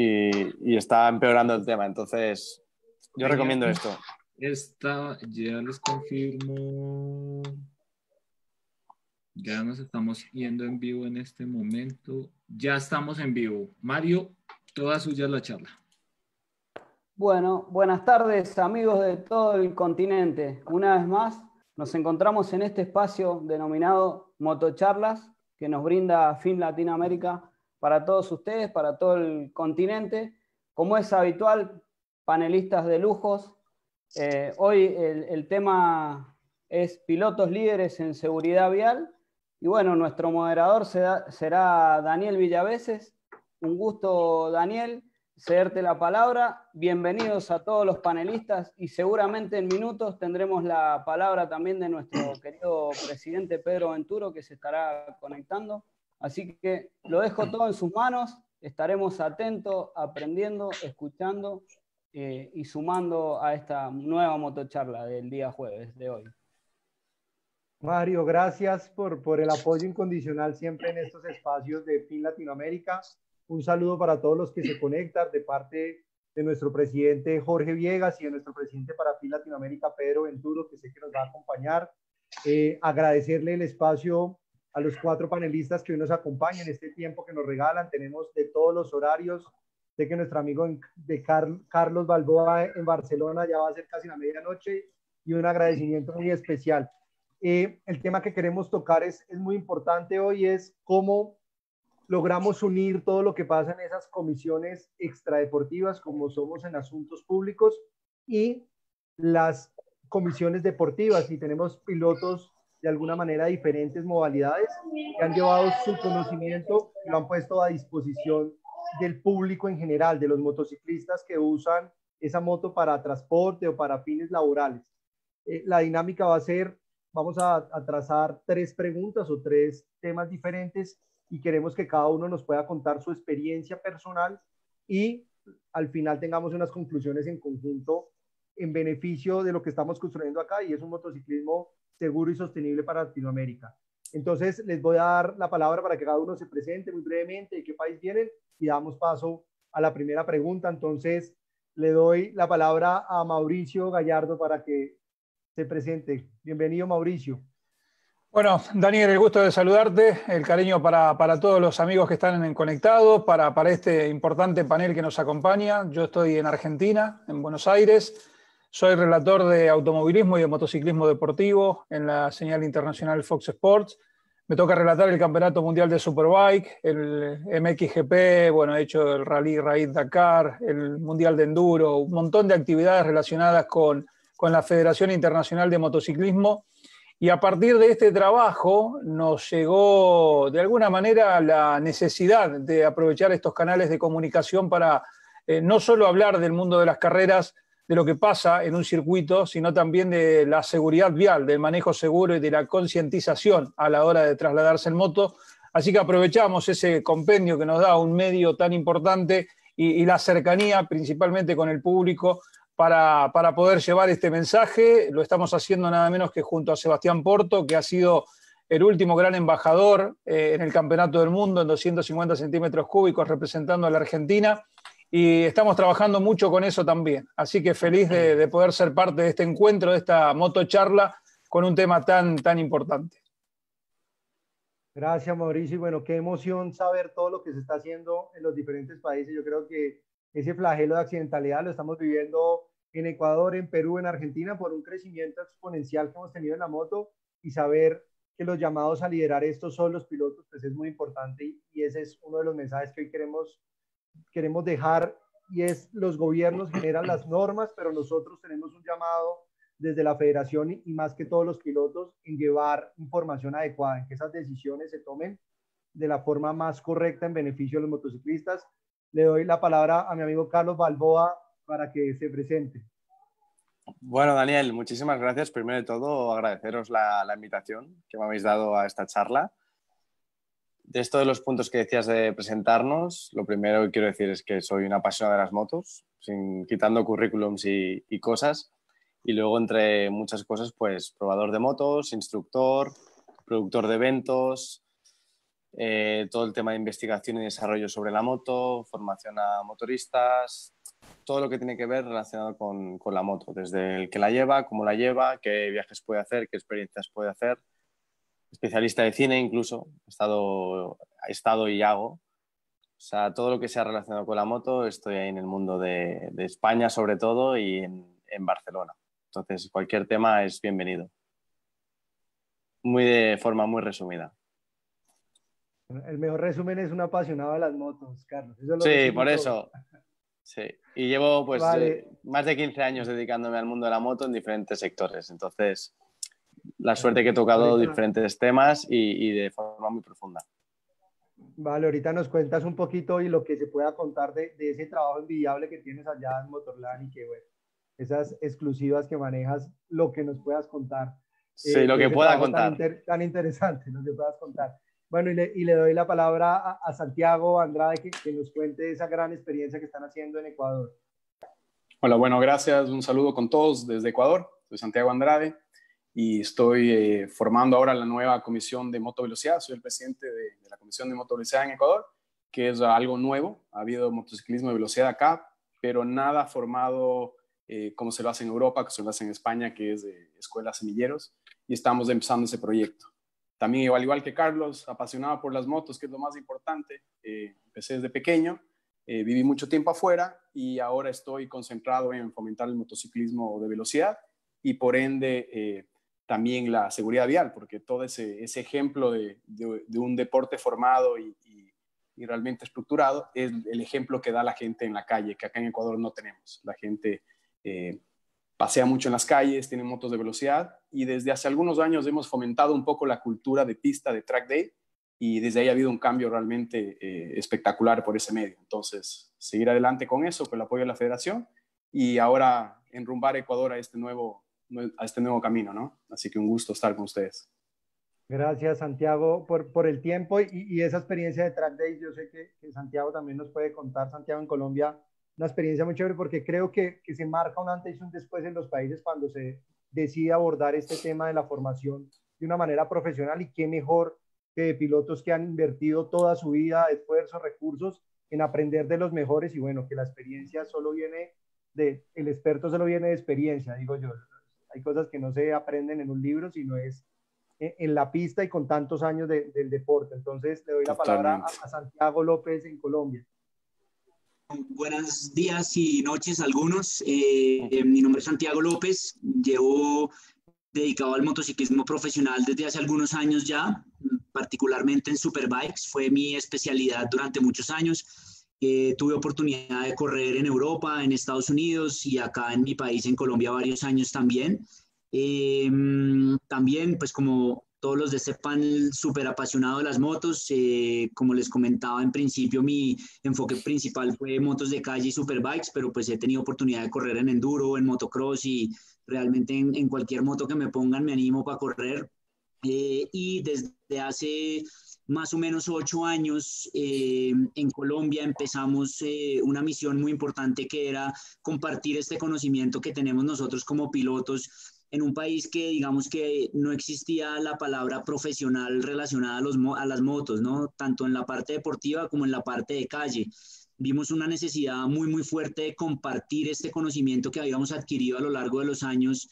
y está empeorando el tema. Entonces, yo recomiendo esto. Esta, ya les confirmo. Ya nos estamos yendo en vivo en este momento. Ya estamos en vivo. Mario, toda suya la charla. Bueno, buenas tardes, amigos de todo el continente. Una vez más, nos encontramos en este espacio denominado MotoCharlas, que nos brinda Fin Latinoamérica para todos ustedes, para todo el continente. Como es habitual, panelistas de lujos. Hoy el tema es pilotos líderes en seguridad vial. Y bueno, nuestro moderador será Daniel Villaveces. Un gusto, Daniel, cederte la palabra. Bienvenidos a todos los panelistas y seguramente en minutos tendremos la palabra también de nuestro querido presidente Pedro Venturo, que se estará conectando. Así que lo dejo todo en sus manos. Estaremos atentos, aprendiendo, escuchando y sumando a esta nueva motocharla del día jueves de hoy. Mario, gracias por el apoyo incondicional siempre en estos espacios de Fin Latinoamérica. Un saludo para todos los que se conectan de parte de nuestro presidente Jorge Villegas y de nuestro presidente para Fin Latinoamérica, Pedro Venturo, que sé que nos va a acompañar. Agradecerle el espacio a los cuatro panelistas que hoy nos acompañan, este tiempo que nos regalan. Tenemos de todos los horarios. Sé que nuestro amigo de Carlos Balboa en Barcelona ya va a ser casi la medianoche, y un agradecimiento muy especial. El tema que queremos tocar es muy importante hoy, es cómo logramos unir todo lo que pasa en esas comisiones extradeportivas, como somos en asuntos públicos, y las comisiones deportivas. Y tenemos pilotos de alguna manera diferentes modalidades que han llevado su conocimiento y lo han puesto a disposición del público en general, de los motociclistas que usan esa moto para transporte o para fines laborales. La dinámica va a ser: vamos a trazar tres preguntas o tres temas diferentes y queremos que cada uno nos pueda contar su experiencia personal y al final tengamos unas conclusiones en conjunto en beneficio de lo que estamos construyendo acá, y es un motociclismo seguro y sostenible para Latinoamérica. Entonces les voy a dar la palabra para que cada uno se presente muy brevemente, de qué país vienen, y damos paso a la primera pregunta. Entonces le doy la palabra a Mauricio Gallardo para que se presente. Bienvenido, Mauricio. Bueno, Daniel, el gusto de saludarte, el cariño para todos los amigos que están conectados, para este importante panel que nos acompaña. Yo estoy en Argentina, en Buenos Aires, soy relator de automovilismo y de motociclismo deportivo en la señal internacional Fox Sports. Me toca relatar el Campeonato Mundial de Superbike, el MXGP, bueno, he hecho el Rally Raid Dakar, el Mundial de Enduro, un montón de actividades relacionadas con la Federación Internacional de Motociclismo, y a partir de este trabajo nos llegó de alguna manera la necesidad de aprovechar estos canales de comunicación para no solo hablar del mundo de las carreras, de lo que pasa en un circuito, sino también de la seguridad vial, del manejo seguro y de la concientización a la hora de trasladarse en moto. Así que aprovechamos ese compendio que nos da un medio tan importante y la cercanía principalmente con el público para poder llevar este mensaje. Lo estamos haciendo nada menos que junto a Sebastián Porto, que ha sido el último gran embajador en el Campeonato del Mundo en 250 centímetros cúbicos, representando a la Argentina, y estamos trabajando mucho con eso también. Así que feliz de poder ser parte de este encuentro, de esta motocharla, con un tema tan importante. Gracias, Mauricio. Y bueno, qué emoción saber todo lo que se está haciendo en los diferentes países. Yo creo que ese flagelo de accidentalidad lo estamos viviendo en Ecuador, en Perú, en Argentina, por un crecimiento exponencial que hemos tenido en la moto, y saber que los llamados a liderar esto son los pilotos, pues es muy importante, y ese es uno de los mensajes que hoy queremos dejar, y es: los gobiernos generan las normas, pero nosotros tenemos un llamado desde la federación y más que todos los pilotos en llevar información adecuada, en que esas decisiones se tomen de la forma más correcta en beneficio de los motociclistas. Le doy la palabra a mi amigo Carlos Balboa para que se presente. Bueno, Daniel, muchísimas gracias. Primero de todo, agradeceros la invitación que me habéis dado a esta charla. De esto de los puntos que decías de presentarnos, lo primero que quiero decir es que soy un apasionado de las motos, quitando currículums y cosas. Y luego, entre muchas cosas, pues probador de motos, instructor, productor de eventos, todo el tema de investigación y desarrollo sobre la moto, formación a motoristas, todo lo que tiene que ver relacionado con la moto, desde el que la lleva, cómo la lleva, qué viajes puede hacer, qué experiencias puede hacer. Especialista de cine incluso, he estado y hago. O sea, todo lo que sea relacionado con la moto, estoy ahí en el mundo de España sobre todo y en Barcelona. Entonces, cualquier tema es bienvenido. De forma muy resumida. El mejor resumen es un apasionado de las motos, Carlos. Eso es sí, por eso. Sí. Y llevo pues más de 15 años dedicándome al mundo de la moto en diferentes sectores. Entonces, la suerte que he tocado diferentes temas y de forma muy profunda. Vale, ahorita nos cuentas un poquito y lo que se pueda contar de ese trabajo envidiable que tienes allá en Motorland y que, bueno, esas exclusivas que manejas, lo que nos puedas contar. Sí, lo que pueda contar. Tan interesante, lo que puedas contar. Bueno, y le doy la palabra a Santiago Andrade que nos cuente esa gran experiencia que están haciendo en Ecuador. Hola, bueno, gracias. Un saludo con todos desde Ecuador. Soy Santiago Andrade y estoy formando ahora la nueva comisión de motovelocidad. Soy el presidente de la comisión de motovelocidad en Ecuador, que es algo nuevo. Ha habido motociclismo de velocidad acá, pero nada formado como se lo hace en Europa, como se lo hace en España, que es escuelas semilleros, y estamos empezando ese proyecto. También, igual que Carlos, apasionado por las motos, que es lo más importante. Empecé desde pequeño, viví mucho tiempo afuera y ahora estoy concentrado en fomentar el motociclismo de velocidad y por ende también la seguridad vial, porque todo ese ejemplo de un deporte formado y realmente estructurado es el ejemplo que da la gente en la calle, que acá en Ecuador no tenemos. La gente pasea mucho en las calles, tiene motos de velocidad y desde hace algunos años hemos fomentado un poco la cultura de pista, de track day, y desde ahí ha habido un cambio realmente espectacular por ese medio. Entonces, seguir adelante con eso, con el apoyo de la federación y ahora enrumbar Ecuador a este nuevo camino, ¿no? Así que un gusto estar con ustedes. Gracias, Santiago, por el tiempo y esa experiencia de track day. Yo sé que Santiago también nos puede contar. Santiago, en Colombia, una experiencia muy chévere porque creo que se marca un antes y un después en los países cuando se decide abordar este tema de la formación de una manera profesional, y qué mejor que de pilotos que han invertido toda su vida, esfuerzos, recursos en aprender de los mejores. Y bueno, que la experiencia solo viene el experto solo viene de experiencia, digo yo. Hay cosas que no se aprenden en un libro, sino es en la pista y con tantos años del deporte. Entonces, le doy la palabra a Santiago López en Colombia. Buenos días y noches a algunos. Mi nombre es Santiago López. Llevo dedicado al motociclismo profesional desde hace algunos años ya, particularmente en Superbikes. Fue mi especialidad durante muchos años. Tuve oportunidad de correr en Europa, en Estados Unidos y acá en mi país, en Colombia, varios años también. También, pues como todos los de este panel, súper apasionado de las motos. Como les comentaba en principio, mi enfoque principal fue motos de calle y superbikes, pero pues he tenido oportunidad de correr en enduro, en motocross y realmente en cualquier moto que me pongan me animo para correr. Y desde hace más o menos 8 años en Colombia empezamos una misión muy importante que era compartir este conocimiento que tenemos nosotros como pilotos en un país que digamos que no existía la palabra profesional relacionada a las motos, ¿no? Tanto en la parte deportiva como en la parte de calle. Vimos una necesidad muy, muy fuerte de compartir este conocimiento que habíamos adquirido a lo largo de los años,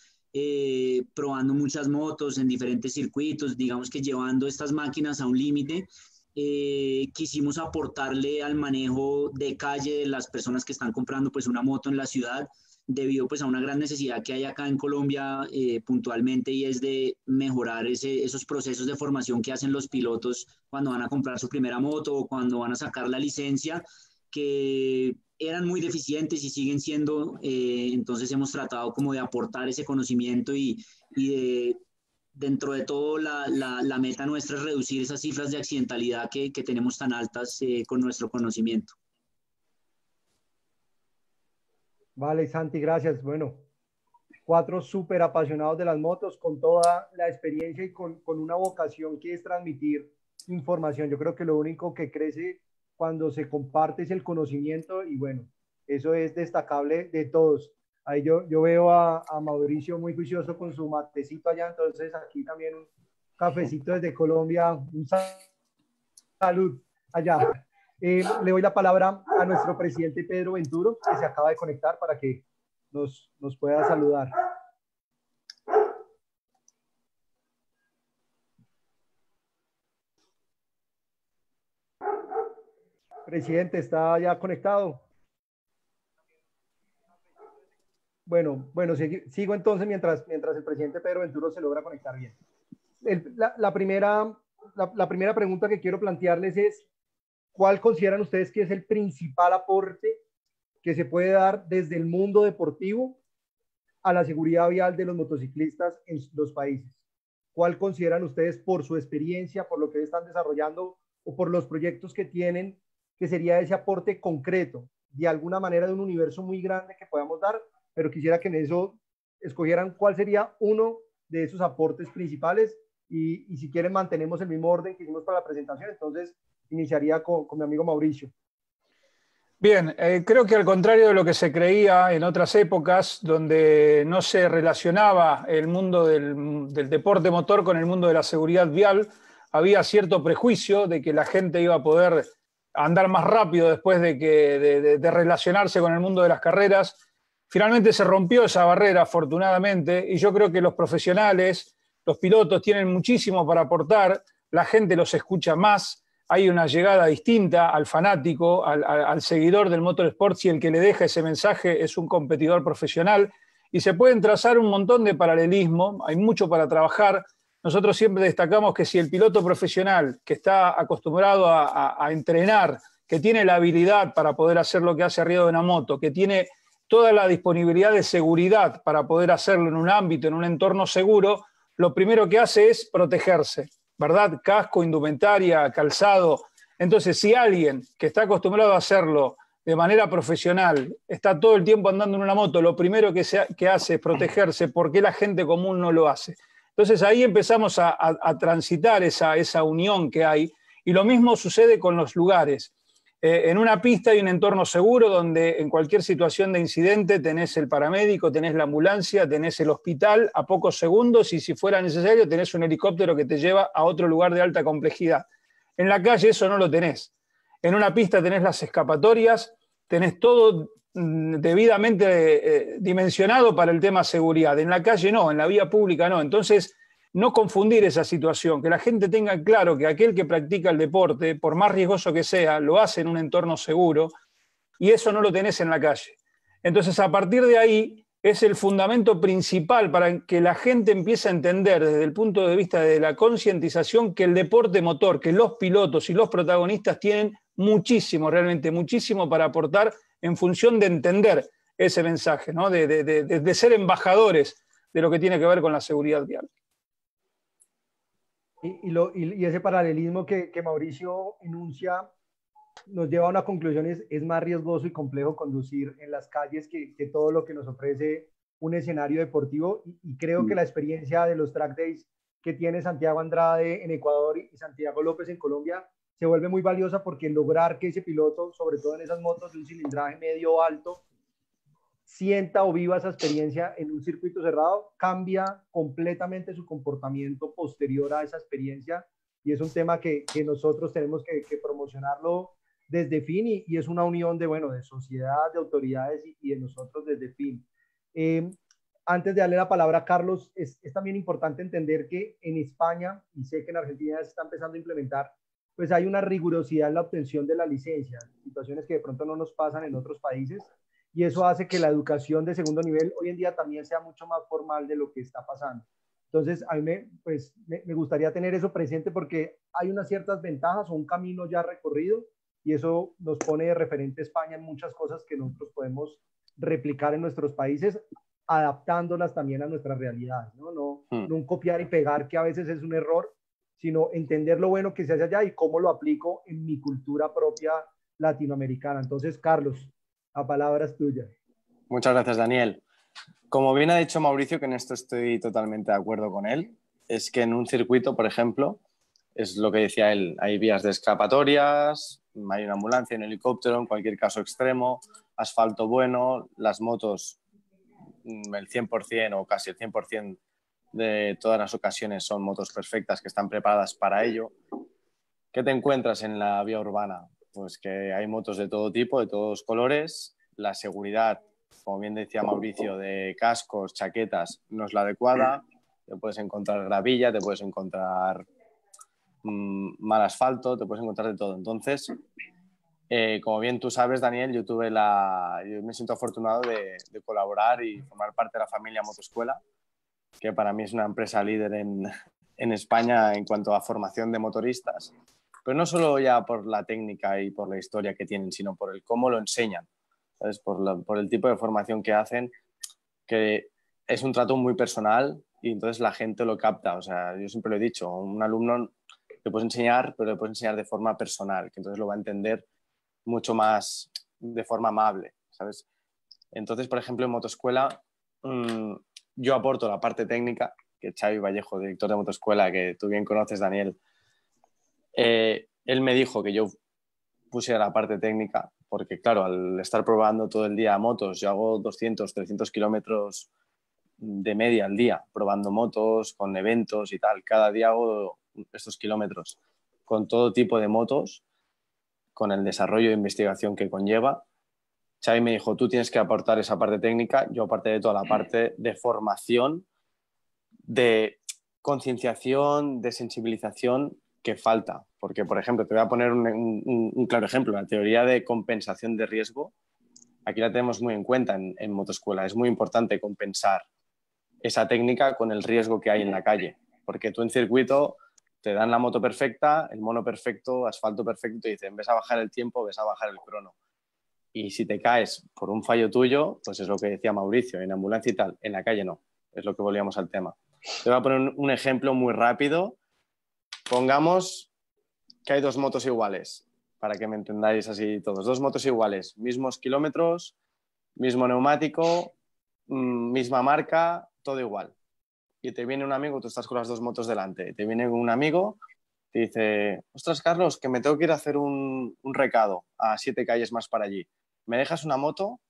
probando muchas motos en diferentes circuitos, digamos que llevando estas máquinas a un límite. Quisimos aportarle al manejo de calle de las personas que están comprando pues una moto en la ciudad, debido pues a una gran necesidad que hay acá en Colombia puntualmente, y es de mejorar esos procesos de formación que hacen los pilotos cuando van a comprar su primera moto o cuando van a sacar la licencia, que eran muy deficientes y siguen siendo. Entonces hemos tratado como de aportar ese conocimiento y dentro de todo la meta nuestra es reducir esas cifras de accidentalidad que tenemos tan altas con nuestro conocimiento. Vale, Santi, gracias. Bueno, 4 súper apasionados de las motos con toda la experiencia y con una vocación que es transmitir información. Yo creo que lo único que crece cuando se comparte es el conocimiento, y bueno, eso es destacable de todos. Ahí yo veo a Mauricio muy juicioso con su matecito allá, entonces aquí también un cafecito desde Colombia, un Salud allá. Le doy la palabra a nuestro presidente Pedro Venturo, que se acaba de conectar para que nos pueda saludar. Presidente, ¿está ya conectado? Bueno, sigo entonces mientras el presidente Pedro Venturo se logra conectar bien. La primera pregunta que quiero plantearles es, ¿cuál consideran ustedes que es el principal aporte que se puede dar desde el mundo deportivo a la seguridad vial de los motociclistas en los países? ¿Cuál consideran ustedes, por su experiencia, por lo que están desarrollando o por los proyectos que tienen, que sería ese aporte concreto, de alguna manera, de un universo muy grande que podamos dar? Pero quisiera que en eso escogieran cuál sería uno de esos aportes principales, y si quieren mantenemos el mismo orden que hicimos para la presentación. Entonces iniciaría con mi amigo Mauricio. Bien, creo que al contrario de lo que se creía en otras épocas, donde no se relacionaba el mundo del deporte motor con el mundo de la seguridad vial, había cierto prejuicio de que la gente iba a poder andar más rápido después de relacionarse con el mundo de las carreras. Finalmente se rompió esa barrera, afortunadamente, y yo creo que los profesionales, los pilotos, tienen muchísimo para aportar, la gente los escucha más, hay una llegada distinta al fanático, al seguidor del motorsport, si el que le deja ese mensaje es un competidor profesional, y se pueden trazar un montón de paralelismo, hay mucho para trabajar. Nosotros siempre destacamos que si el piloto profesional que está acostumbrado a entrenar, que tiene la habilidad para poder hacer lo que hace arriba de una moto, que tiene toda la disponibilidad de seguridad para poder hacerlo en un ámbito, en un entorno seguro, lo primero que hace es protegerse, ¿verdad? Casco, indumentaria, calzado. Entonces, si alguien que está acostumbrado a hacerlo de manera profesional está todo el tiempo andando en una moto, lo primero que hace es protegerse, ¿por qué la gente común no lo hace? Entonces ahí empezamos a transitar esa unión que hay, y lo mismo sucede con los lugares. En una pista hay un entorno seguro donde en cualquier situación de incidente tenés el paramédico, tenés la ambulancia, tenés el hospital a pocos segundos, y si fuera necesario tenés un helicóptero que te lleva a otro lugar de alta complejidad. En la calle eso no lo tenés. En una pista tenés las escapatorias, tenés todo debidamente dimensionado para el tema seguridad. En la calle no, en la vía pública no. Entonces, no confundir esa situación, que la gente tenga claro que aquel que practica el deporte, por más riesgoso que sea, lo hace en un entorno seguro, y eso no lo tenés en la calle. Entonces, a partir de ahí, es el fundamento principal para que la gente empiece a entender desde el punto de vista de la concientización que el deporte motor, que los pilotos y los protagonistas tienen muchísimo, realmente muchísimo para aportar, en función de entender ese mensaje, ¿no? de ser embajadores de lo que tiene que ver con la seguridad vial. Y ese paralelismo que Mauricio enuncia nos lleva a una conclusión: es más riesgoso y complejo conducir en las calles que todo lo que nos ofrece un escenario deportivo, y creo que la experiencia de los track days que tiene Santiago Andrade en Ecuador y Santiago López en Colombia se vuelve muy valiosa, porque lograr que ese piloto, sobre todo en esas motos de un cilindraje medio alto, sienta o viva esa experiencia en un circuito cerrado, cambia completamente su comportamiento posterior a esa experiencia, y es un tema que nosotros tenemos que promocionarlo desde FIM, y es una unión de sociedad, de autoridades y de nosotros desde FIM. Antes de darle la palabra a Carlos, es también importante entender que en España, y sé que en Argentina se está empezando a implementar, pues hay una rigurosidad en la obtención de la licencia, situaciones que de pronto no nos pasan en otros países, y eso hace que la educación de segundo nivel hoy en día también sea mucho más formal de lo que está pasando. Entonces, a mí me gustaría tener eso presente, porque hay unas ciertas ventajas o un camino ya recorrido, y eso nos pone de referente a España en muchas cosas que nosotros podemos replicar en nuestros países, adaptándolas también a nuestras realidades, ¿no? No copiar y pegar, que a veces es un error, sino entender lo bueno que se hace allá y cómo lo aplico en mi cultura propia latinoamericana. Entonces, Carlos, la palabra es tuya. Muchas gracias, Daniel. Como bien ha dicho Mauricio, que en esto estoy totalmente de acuerdo con él, es que en un circuito, por ejemplo, es lo que decía él, hay vías de escapatorias, hay una ambulancia, un helicóptero, en cualquier caso extremo, asfalto bueno, las motos, el 100% o casi el 100% de todas las ocasiones son motos perfectas que están preparadas para ello. ¿Qué te encuentras en la vía urbana? Pues que hay motos de todo tipo, de todos colores. La seguridad, como bien decía Mauricio, de cascos, chaquetas, no es la adecuada. Te puedes encontrar gravilla, te puedes encontrar mal asfalto, te puedes encontrar de todo. Entonces, como bien tú sabes, Daniel, yo me siento afortunado de colaborar y formar parte de la familia Motoescuela, que para mí es una empresa líder en España en cuanto a formación de motoristas. Pero no solo ya por la técnica y por la historia que tienen, sino por el cómo lo enseñan, ¿sabes? Por el tipo de formación que hacen, que es un trato muy personal y entonces la gente lo capta. O sea, yo siempre lo he dicho, un alumno le puedes enseñar, pero le puedes enseñar de forma personal, que entonces lo va a entender mucho más de forma amable, ¿sabes? Entonces, por ejemplo, en Motoescuela yo aporto la parte técnica, que Xavi Vallejo, director de Motoescuela, que tú bien conoces, Daniel, él me dijo que yo pusiera la parte técnica porque, claro, al estar probando todo el día motos, yo hago 200, 300 kilómetros de media al día probando motos, con eventos y tal. Cada día hago estos kilómetros con todo tipo de motos, con el desarrollo e investigación que conlleva. Xavi me dijo, tú tienes que aportar esa parte técnica. Yo aparte de toda la parte de formación, de concienciación, de sensibilización que falta, porque por ejemplo te voy a poner un claro ejemplo, la teoría de compensación de riesgo aquí la tenemos muy en cuenta en Motoescuela. Es muy importante compensar esa técnica con el riesgo que hay en la calle, porque tú en circuito te dan la moto perfecta, el mono perfecto, asfalto perfecto y dicen ves a bajar el tiempo, ves a bajar el crono, y si te caes por un fallo tuyo, pues es lo que decía Mauricio, en ambulancia y tal. En la calle no, es lo que volvíamos al tema. Te voy a poner un ejemplo muy rápido. Pongamos que hay dos motos iguales, para que me entendáis así todos. Dos motos iguales, mismos kilómetros, mismo neumático, misma marca, todo igual. Y te viene un amigo, tú estás con las dos motos delante, te viene un amigo, te dice, ostras, Carlos, que me tengo que ir a hacer un recado a 7 calles más para allí. ¿Me dejas una moto?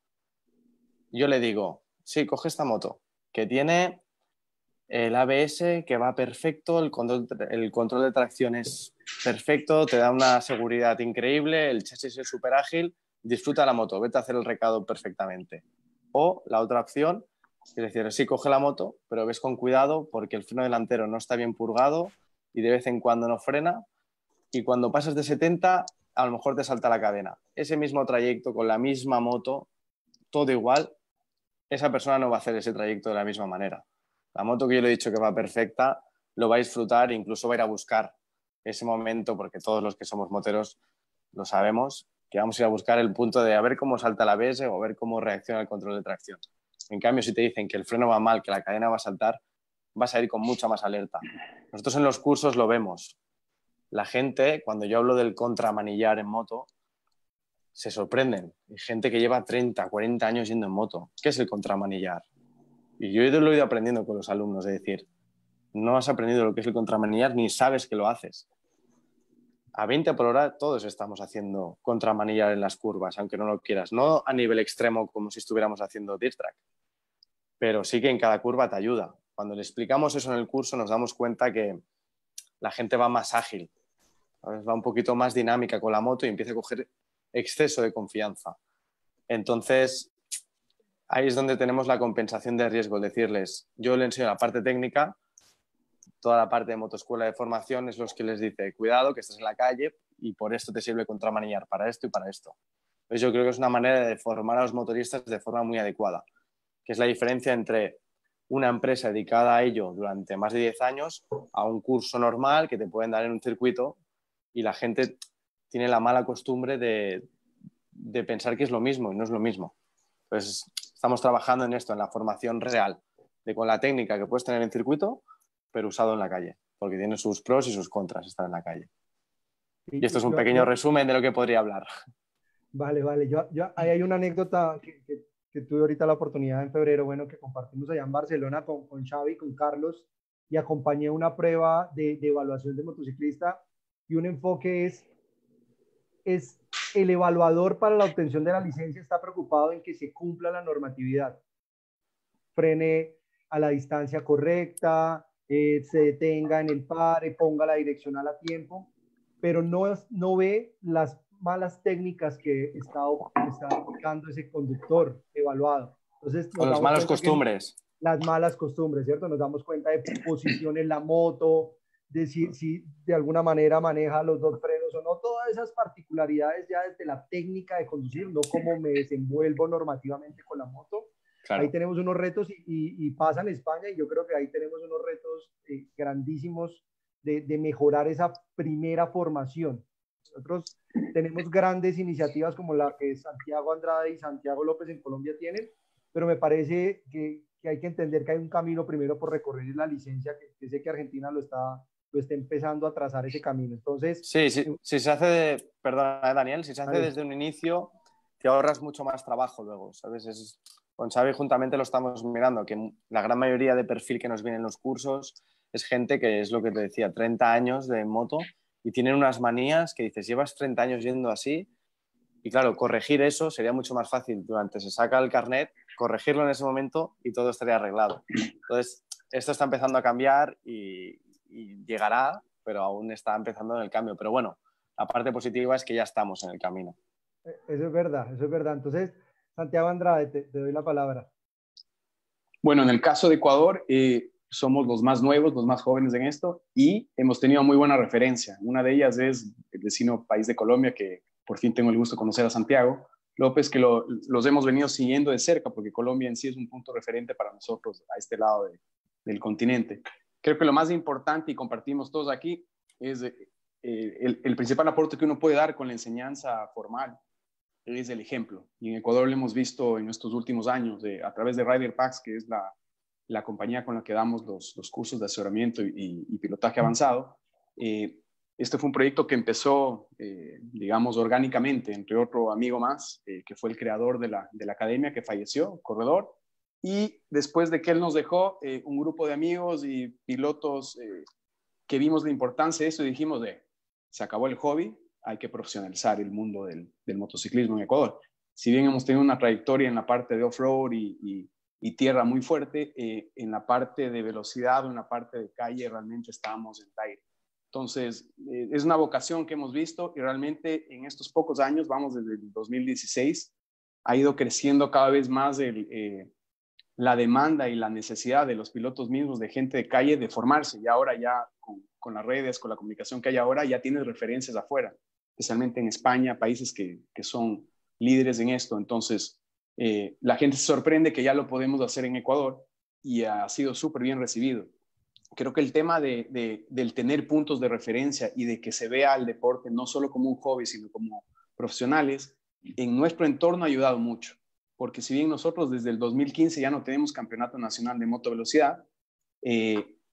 Yo le digo, sí, coge esta moto, que tiene el ABS que va perfecto, el control de tracción es perfecto, te da una seguridad increíble, el chasis es súper ágil, disfruta la moto, vete a hacer el recado perfectamente. O la otra opción, es decir, sí, coge la moto, pero ves con cuidado porque el freno delantero no está bien purgado y de vez en cuando no frena, y cuando pasas de 70 a lo mejor te salta la cadena. Ese mismo trayecto con la misma moto, todo igual, esa persona no va a hacer ese trayecto de la misma manera. La moto que yo le he dicho que va perfecta, lo va a disfrutar e incluso va a ir a buscar ese momento, porque todos los que somos moteros lo sabemos, que vamos a ir a buscar el punto de a ver cómo salta la ABS o a ver cómo reacciona el control de tracción. En cambio, si te dicen que el freno va mal, que la cadena va a saltar, vas a ir con mucha más alerta. Nosotros en los cursos lo vemos. La gente, cuando yo hablo del contramanillar en moto, se sorprenden. Hay gente que lleva 30, 40 años yendo en moto. ¿Qué es el contramanillar? Y yo lo he ido aprendiendo con los alumnos, es decir, no has aprendido lo que es el contramanillar ni sabes que lo haces. A 20 por hora todos estamos haciendo contramanillar en las curvas, aunque no lo quieras. No a nivel extremo como si estuviéramos haciendo dirt track, pero sí que en cada curva te ayuda. Cuando le explicamos eso en el curso nos damos cuenta que la gente va más ágil, va un poquito más dinámica con la moto y empieza a coger exceso de confianza. Entonces, ahí es donde tenemos la compensación de riesgo, decirles, yo le enseño la parte técnica, toda la parte de Motoescuela de formación es los que les dice, cuidado que estás en la calle y por esto te sirve contramanillar, para esto y para esto. Entonces yo creo que es una manera de formar a los motoristas de forma muy adecuada, que es la diferencia entre una empresa dedicada a ello durante más de 10 años a un curso normal que te pueden dar en un circuito, y la gente tiene la mala costumbre de pensar que es lo mismo y no es lo mismo. Entonces, estamos trabajando en esto, en la formación real, de con la técnica que puedes tener en circuito, pero usado en la calle, porque tiene sus pros y sus contras estar en la calle. Y esto es un pequeño resumen de lo que podría hablar. Vale, vale. Yo, ahí hay una anécdota que tuve ahorita la oportunidad en febrero, bueno, que compartimos allá en Barcelona con Xavi, con Carlos, y acompañé una prueba de evaluación de motociclista, y un enfoque es el evaluador para la obtención de la licencia está preocupado en que se cumpla la normatividad. Frene a la distancia correcta, se detenga en el pare, ponga la direccional a tiempo, pero no ve las malas técnicas que está aplicando ese conductor evaluado. Entonces, o las malas costumbres. Las malas costumbres, ¿cierto? Nos damos cuenta de posición en la moto, de si de alguna manera maneja los dos frenos o no, todas esas particularidades ya desde la técnica de conducir, no cómo me desenvuelvo normativamente con la moto. Claro. Ahí tenemos unos retos y pasa en España, y yo creo que ahí tenemos unos retos grandísimos de mejorar esa primera formación. Nosotros tenemos grandes iniciativas como la que Santiago Andrade y Santiago López en Colombia tienen, pero me parece que hay que entender que hay un camino primero por recorrer, la licencia, que sé que Argentina lo está empezando a trazar ese camino. Entonces, si se hace, perdona Daniel, si se hace desde un inicio, te ahorras mucho más trabajo luego, ¿sabes? Con Xavi juntamente lo estamos mirando, que la gran mayoría de perfil que nos viene en los cursos es gente que, es lo que te decía, 30 años de moto, y tienen unas manías que dices, llevas 30 años yendo así, y claro, corregir eso sería mucho más fácil. Durante se saca el carnet, corregirlo en ese momento y todo estaría arreglado. Entonces, esto está empezando a cambiar y llegará, pero aún está empezando en el cambio. Pero bueno, la parte positiva es que ya estamos en el camino. Eso es verdad, eso es verdad. Entonces, Santiago Andrade, te doy la palabra. Bueno, en el caso de Ecuador, somos los más nuevos, los más jóvenes en esto, y hemos tenido muy buena referencia. Una de ellas es el vecino país de Colombia, que por fin tengo el gusto de conocer a Santiago López, que los hemos venido siguiendo de cerca, porque Colombia en sí es un punto referente para nosotros a este lado del continente. Creo que lo más importante, y compartimos todos aquí, es el principal aporte que uno puede dar con la enseñanza formal es el ejemplo. Y en Ecuador lo hemos visto en estos últimos años, a través de Rider Pax, que es la compañía con la que damos los cursos de asesoramiento y pilotaje avanzado. Este fue un proyecto que empezó, digamos, orgánicamente, entre otro amigo más, que fue el creador de la academia, que falleció, corredor. Y después de que él nos dejó, un grupo de amigos y pilotos que vimos la importancia de eso y dijimos, se acabó el hobby, hay que profesionalizar el mundo del motociclismo en Ecuador. Si bien hemos tenido una trayectoria en la parte de off-road y tierra muy fuerte, en la parte de velocidad, en la parte de calle, realmente estábamos en el aire. Entonces, es una vocación que hemos visto, y realmente en estos pocos años, vamos desde el 2016, ha ido creciendo cada vez más la demanda y la necesidad de los pilotos mismos, de gente de calle, de formarse. Y ahora ya con las redes, con la comunicación que hay ahora, ya tienes referencias afuera, especialmente en España, países que son líderes en esto. Entonces, la gente se sorprende que ya lo podemos hacer en Ecuador, y ha sido súper bien recibido. Creo que el tema del tener puntos de referencia y de que se vea el deporte no solo como un hobby, sino como profesionales, en nuestro entorno ha ayudado mucho. Porque si bien nosotros desde el 2015 ya no tenemos campeonato nacional de motovelocidad,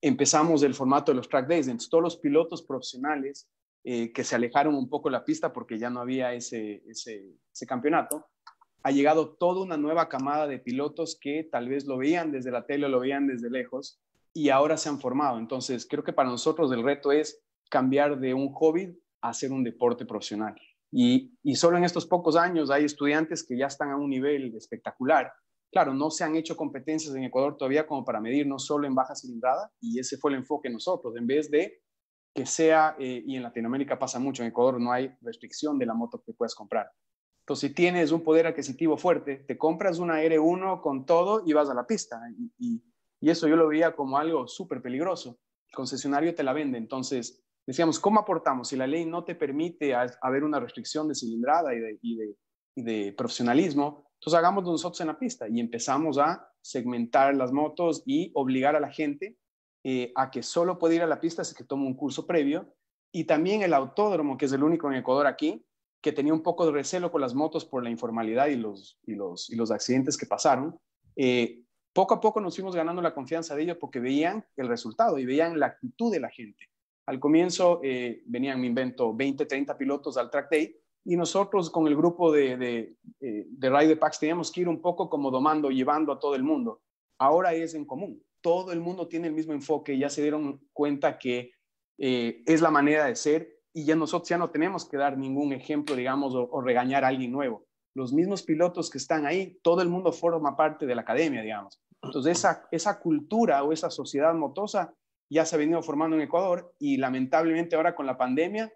empezamos el formato de los track days. Entonces todos los pilotos profesionales que se alejaron un poco de la pista porque ya no había ese campeonato, ha llegado toda una nueva camada de pilotos que tal vez lo veían desde la tele, lo veían desde lejos, y ahora se han formado. Entonces, creo que para nosotros el reto es cambiar de un hobby a ser un deporte profesional. Y solo en estos pocos años hay estudiantes que ya están a un nivel espectacular. Claro, no se han hecho competencias en Ecuador todavía como para medirnos solo en baja cilindrada, y ese fue el enfoque de nosotros, en vez de que sea, y en Latinoamérica pasa mucho, en Ecuador no hay restricción de la moto que puedes comprar. Entonces, si tienes un poder adquisitivo fuerte, te compras una R1 con todo y vas a la pista. Y eso yo lo veía como algo súper peligroso. El concesionario te la vende. Entonces, decíamos, ¿cómo aportamos? Si la ley no te permite haber una restricción de cilindrada y de profesionalismo, entonces hagamos nosotros en la pista. Y empezamos a segmentar las motos y obligar a la gente a que solo puede ir a la pista si que toma un curso previo. Y también el autódromo, que es el único en Ecuador aquí, que tenía un poco de recelo con las motos por la informalidad y los accidentes que pasaron. Poco a poco nos fuimos ganando la confianza de ellos porque veían el resultado y veían la actitud de la gente. Al comienzo venían, me invento, 20, 30 pilotos al track day, y nosotros con el grupo de Rider Pax teníamos que ir un poco como domando, llevando a todo el mundo. Ahora es en común. Todo el mundo tiene el mismo enfoque, ya se dieron cuenta que es la manera de ser, y ya nosotros ya no tenemos que dar ningún ejemplo, digamos, o regañar a alguien nuevo. Los mismos pilotos que están ahí, todo el mundo forma parte de la academia, digamos. Entonces esa cultura o esa sociedad motosa ya se ha venido formando en Ecuador, y lamentablemente ahora con la pandemia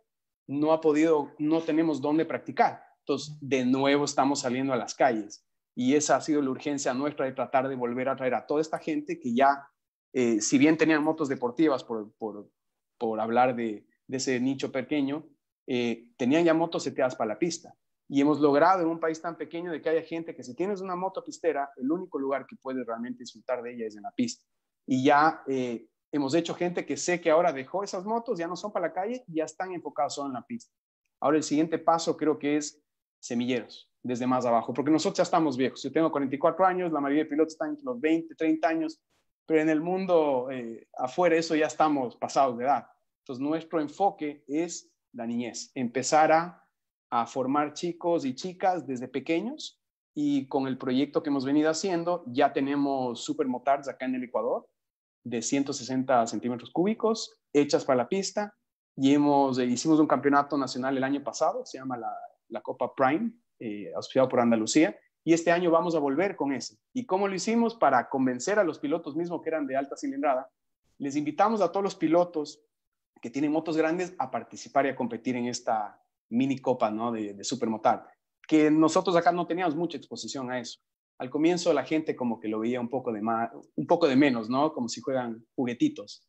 no ha podido, no tenemos dónde practicar. Entonces, de nuevo estamos saliendo a las calles. Y esa ha sido la urgencia nuestra de tratar de volver a traer a toda esta gente que ya, si bien tenían motos deportivas, por hablar de ese nicho pequeño, tenían ya motos seteadas para la pista. Y hemos logrado en un país tan pequeño de que haya gente que si tienes una moto pistera, el único lugar que puedes realmente disfrutar de ella es en la pista. Y ya hemos hecho gente que sé que ahora dejó esas motos, ya no son para la calle, ya están enfocados solo en la pista. Ahora el siguiente paso creo que es semilleros, desde más abajo, porque nosotros ya estamos viejos. Yo tengo 44 años, la mayoría de pilotos están entre los 20, 30 años, pero en el mundo afuera eso ya estamos pasados de edad. Entonces nuestro enfoque es la niñez, empezar a formar chicos y chicas desde pequeños, y con el proyecto que hemos venido haciendo ya tenemos supermotards acá en el Ecuador de 160 centímetros cúbicos hechas para la pista, y hicimos un campeonato nacional el año pasado, se llama la Copa Prime, auspiciado por Andalucía, y este año vamos a volver con ese. ¿Y cómo lo hicimos? Para convencer a los pilotos mismos que eran de alta cilindrada, les invitamos a todos los pilotos que tienen motos grandes a participar y a competir en esta mini copa, ¿no? de supermotard, que nosotros acá no teníamos mucha exposición a eso. Al comienzo la gente como que lo veía un poco de menos, ¿no? Como si juegan juguetitos.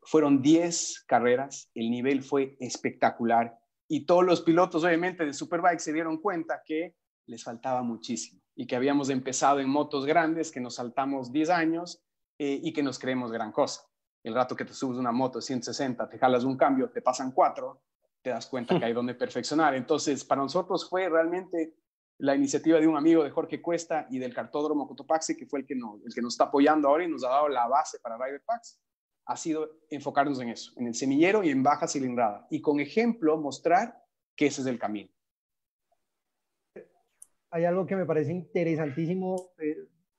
Fueron 10 carreras, el nivel fue espectacular y todos los pilotos obviamente de Superbike se dieron cuenta que les faltaba muchísimo y que habíamos empezado en motos grandes, que nos saltamos 10 años y que nos creemos gran cosa. El rato que te subes una moto de 160, te jalas un cambio, te pasan 4, te das cuenta que hay donde perfeccionar. Entonces, para nosotros fue realmente la iniciativa de un amigo de Jorge Cuesta y del Cartódromo Cotopaxi, que fue el que nos está apoyando ahora y nos ha dado la base para Rider Pax, ha sido enfocarnos en eso, en el semillero y en baja cilindrada. Y con ejemplo, mostrar que ese es el camino. Hay algo que me parece interesantísimo,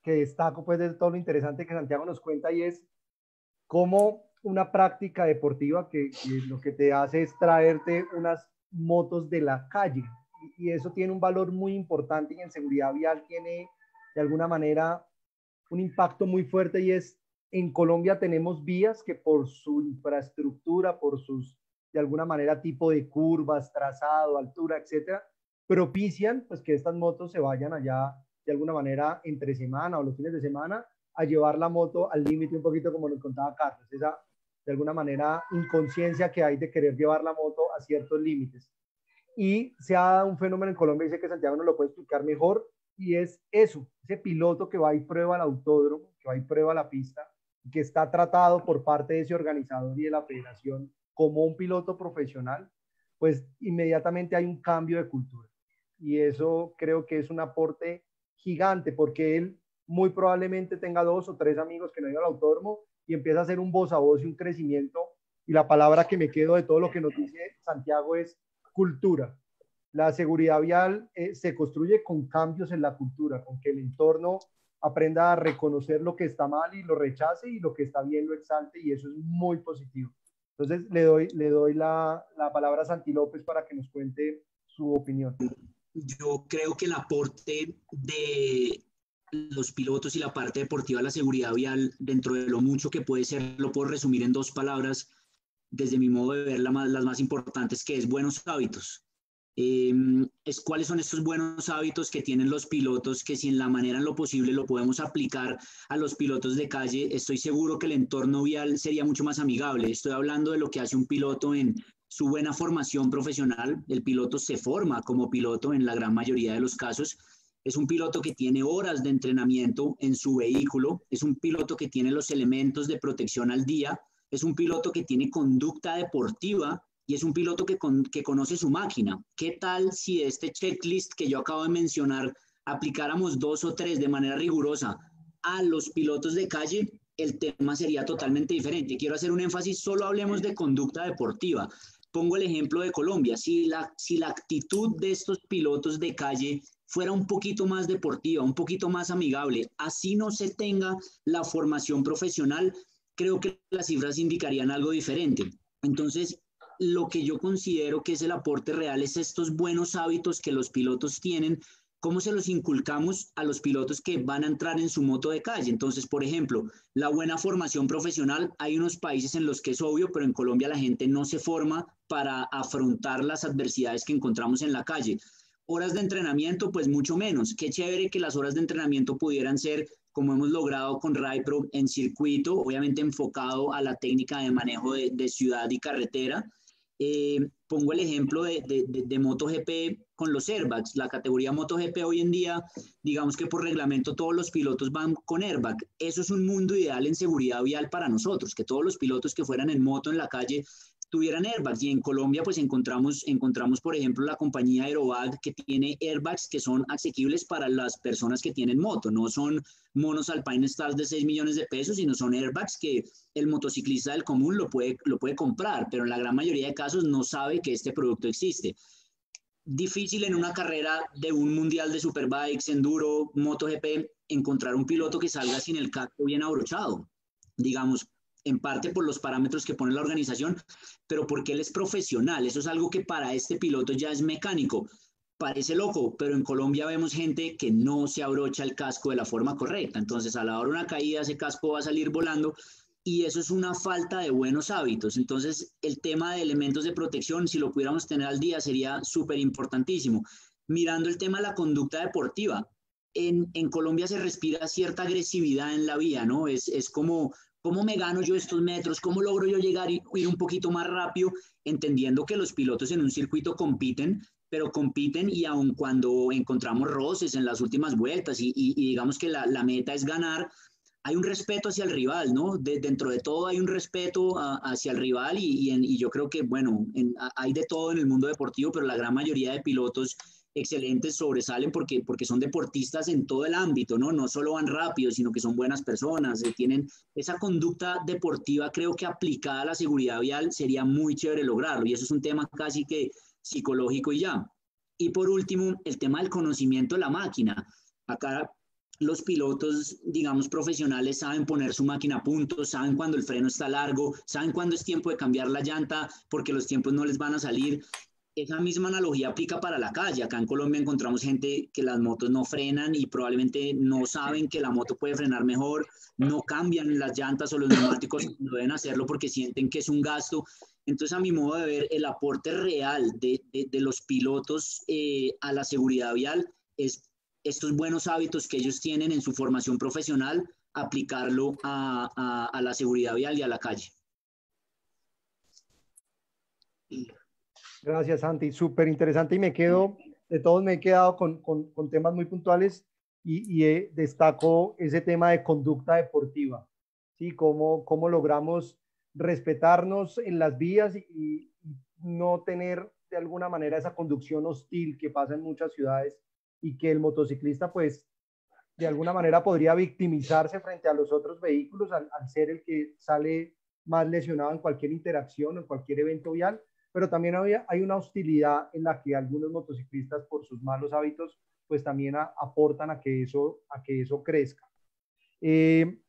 que destaco pues de todo lo interesante que Santiago nos cuenta, y es cómo una práctica deportiva que lo que te hace es traerte unas motos de la calle, y eso tiene un valor muy importante, y en seguridad vial tiene de alguna manera un impacto muy fuerte, y es en Colombia tenemos vías que por su infraestructura, por sus de alguna manera tipo de curvas, trazado, altura, etcétera, propician pues que estas motos se vayan allá de alguna manera entre semana o los fines de semana a llevar la moto al límite un poquito, como nos contaba Carlos, esa de alguna manera inconsciencia que hay de querer llevar la moto a ciertos límites. Y se ha dado un fenómeno en Colombia, dice que Santiago nos lo puede explicar mejor, y es eso, ese piloto que va y prueba el autódromo, que va y prueba la pista, que está tratado por parte de ese organizador y de la federación como un piloto profesional, pues inmediatamente hay un cambio de cultura. Y eso creo que es un aporte gigante, porque él muy probablemente tenga 2 o 3 amigos que no han ido al autódromo, y empieza a hacer un voz a voz y un crecimiento. Y la palabra que me quedo de todo lo que nos dice Santiago es cultura. La seguridad vial se construye con cambios en la cultura, con que el entorno aprenda a reconocer lo que está mal y lo rechace, y lo que está bien lo exalte, y eso es muy positivo. Entonces le doy la palabra a Santi López para que nos cuente su opinión. Yo creo que el aporte de los pilotos y la parte deportiva, la seguridad vial, dentro de lo mucho que puede ser, lo puedo resumir en 2 palabras, desde mi modo de ver, las más importantes, que es buenos hábitos. Es cuáles son estos buenos hábitos que tienen los pilotos, que si en la manera en lo posible lo podemos aplicar a los pilotos de calle, estoy seguro que el entorno vial sería mucho más amigable. Estoy hablando de lo que hace un piloto en su buena formación profesional. El piloto se forma como piloto en la gran mayoría de los casos. Es un piloto que tiene horas de entrenamiento en su vehículo, es un piloto que tiene los elementos de protección al día, es un piloto que tiene conducta deportiva y es un piloto que conoce su máquina. ¿Qué tal si este checklist que yo acabo de mencionar aplicáramos 2 o 3 de manera rigurosa a los pilotos de calle? El tema sería totalmente diferente. Quiero hacer un énfasis, solo hablemos de conducta deportiva. Pongo el ejemplo de Colombia. Si la actitud de estos pilotos de calle fuera un poquito más deportiva, un poquito más amigable, así no se tenga la formación profesional, creo que las cifras indicarían algo diferente. Entonces, lo que yo considero que es el aporte real es estos buenos hábitos que los pilotos tienen ¿Cómo se los inculcamos a los pilotos que van a entrar en su moto de calle? Entonces, por ejemplo, la buena formación profesional, hay unos países en los que es obvio, pero en Colombia la gente no se forma para afrontar las adversidades que encontramos en la calle. Horas de entrenamiento, pues mucho menos. Qué chévere que las horas de entrenamiento pudieran ser, como hemos logrado con RaiPro, en circuito, obviamente enfocado a la técnica de manejo de ciudad y carretera. Pongo el ejemplo de MotoGP con los airbags. La categoría MotoGP hoy en día, digamos que por reglamento todos los pilotos van con airbag. Eso es un mundo ideal en seguridad vial para nosotros, que todos los pilotos que fueran en moto en la calle tuvieran airbags. Y en Colombia pues encontramos por ejemplo la compañía Aerovac, que tiene airbags que son asequibles para las personas que tienen moto. No son monos Alpine Stars de 6 millones de pesos, sino son airbags que el motociclista del común lo puede comprar, pero en la gran mayoría de casos no sabe que este producto existe. Difícil en una carrera de un mundial de Superbikes, Enduro, MotoGP, encontrar un piloto que salga sin el casco bien abrochado, digamos, en parte por los parámetros que pone la organización, pero porque él es profesional. Eso es algo que para este piloto ya es mecánico. Parece loco, pero en Colombia vemos gente que no se abrocha el casco de la forma correcta. Entonces, a la hora de una caída, ese casco va a salir volando y eso es una falta de buenos hábitos. Entonces, el tema de elementos de protección, si lo pudiéramos tener al día, sería súper importantísimo. Mirando el tema de la conducta deportiva, en Colombia se respira cierta agresividad en la vía, ¿no? Es como... ¿Cómo me gano yo estos metros? ¿Cómo logro yo llegar y ir un poquito más rápido? Entendiendo que los pilotos en un circuito compiten, pero compiten y aun cuando encontramos roces en las últimas vueltas y digamos que la meta es ganar, hay un respeto hacia el rival, ¿no? Dentro de todo hay un respeto hacia el rival y yo creo que, bueno, hay de todo en el mundo deportivo, pero la gran mayoría de pilotos excelentes sobresalen porque son deportistas en todo el ámbito, ¿no? No solo van rápido, sino que son buenas personas, tienen esa conducta deportiva, creo que aplicada a la seguridad vial sería muy chévere lograrlo, y eso es un tema casi que psicológico y ya. Y por último, el tema del conocimiento de la máquina. Acá los pilotos, digamos, profesionales saben poner su máquina a punto, saben cuando el freno está largo, saben cuando es tiempo de cambiar la llanta, porque los tiempos no les van a salir. Esa misma analogía aplica para la calle. Acá en Colombia encontramos gente que las motos no frenan y probablemente no saben que la moto puede frenar mejor, no cambian las llantas o los neumáticos, no deben hacerlo porque sienten que es un gasto. Entonces, a mi modo de ver, el aporte real de los pilotos a la seguridad vial es estos buenos hábitos que ellos tienen en su formación profesional, aplicarlo a la seguridad vial y a la calle. Gracias, Santi. Súper interesante y me quedo, de todos me he quedado con temas muy puntuales y destaco ese tema de conducta deportiva, ¿sí? Cómo logramos respetarnos en las vías y no tener de alguna manera esa conducción hostil que pasa en muchas ciudades y que el motociclista pues de alguna manera podría victimizarse frente a los otros vehículos al ser el que sale más lesionado en cualquier interacción o en cualquier evento vial. Pero también hay una hostilidad en la que algunos motociclistas por sus malos hábitos pues también aportan a que eso crezca. Voy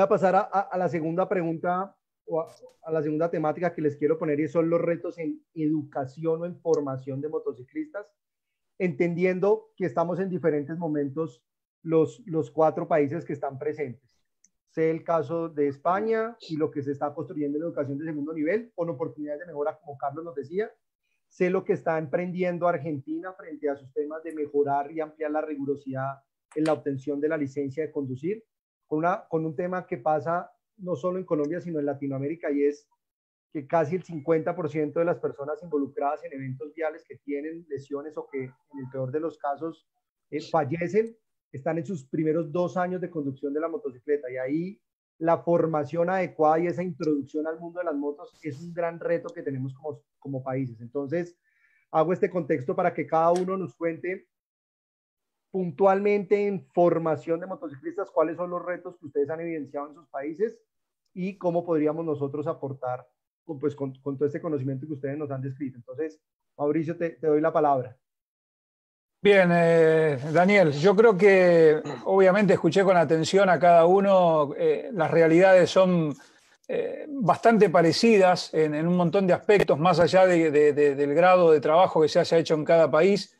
a pasar a la segunda pregunta o a la segunda temática que les quiero poner, y son los retos en educación o en formación de motociclistas, entendiendo que estamos en diferentes momentos los cuatro países que están presentes. Sé el caso de España y lo que se está construyendo en educación de segundo nivel con oportunidades de mejora, como Carlos nos decía. Sé lo que está emprendiendo Argentina frente a sus temas de mejorar y ampliar la rigurosidad en la obtención de la licencia de conducir, con un tema que pasa no solo en Colombia, sino en Latinoamérica, y es que casi el 50% de las personas involucradas en eventos viales que tienen lesiones o que en el peor de los casos fallecen, están en sus primeros 2 años de conducción de la motocicleta, y ahí la formación adecuada y esa introducción al mundo de las motos es un gran reto que tenemos como países. Entonces, hago este contexto para que cada uno nos cuente puntualmente en formación de motociclistas cuáles son los retos que ustedes han evidenciado en sus países y cómo podríamos nosotros aportar pues, con todo este conocimiento que ustedes nos han descrito. Entonces, Mauricio, te doy la palabra. Bien, Daniel, yo creo que obviamente escuché con atención a cada uno, las realidades son bastante parecidas en un montón de aspectos, más allá del grado de trabajo que se haya hecho en cada país.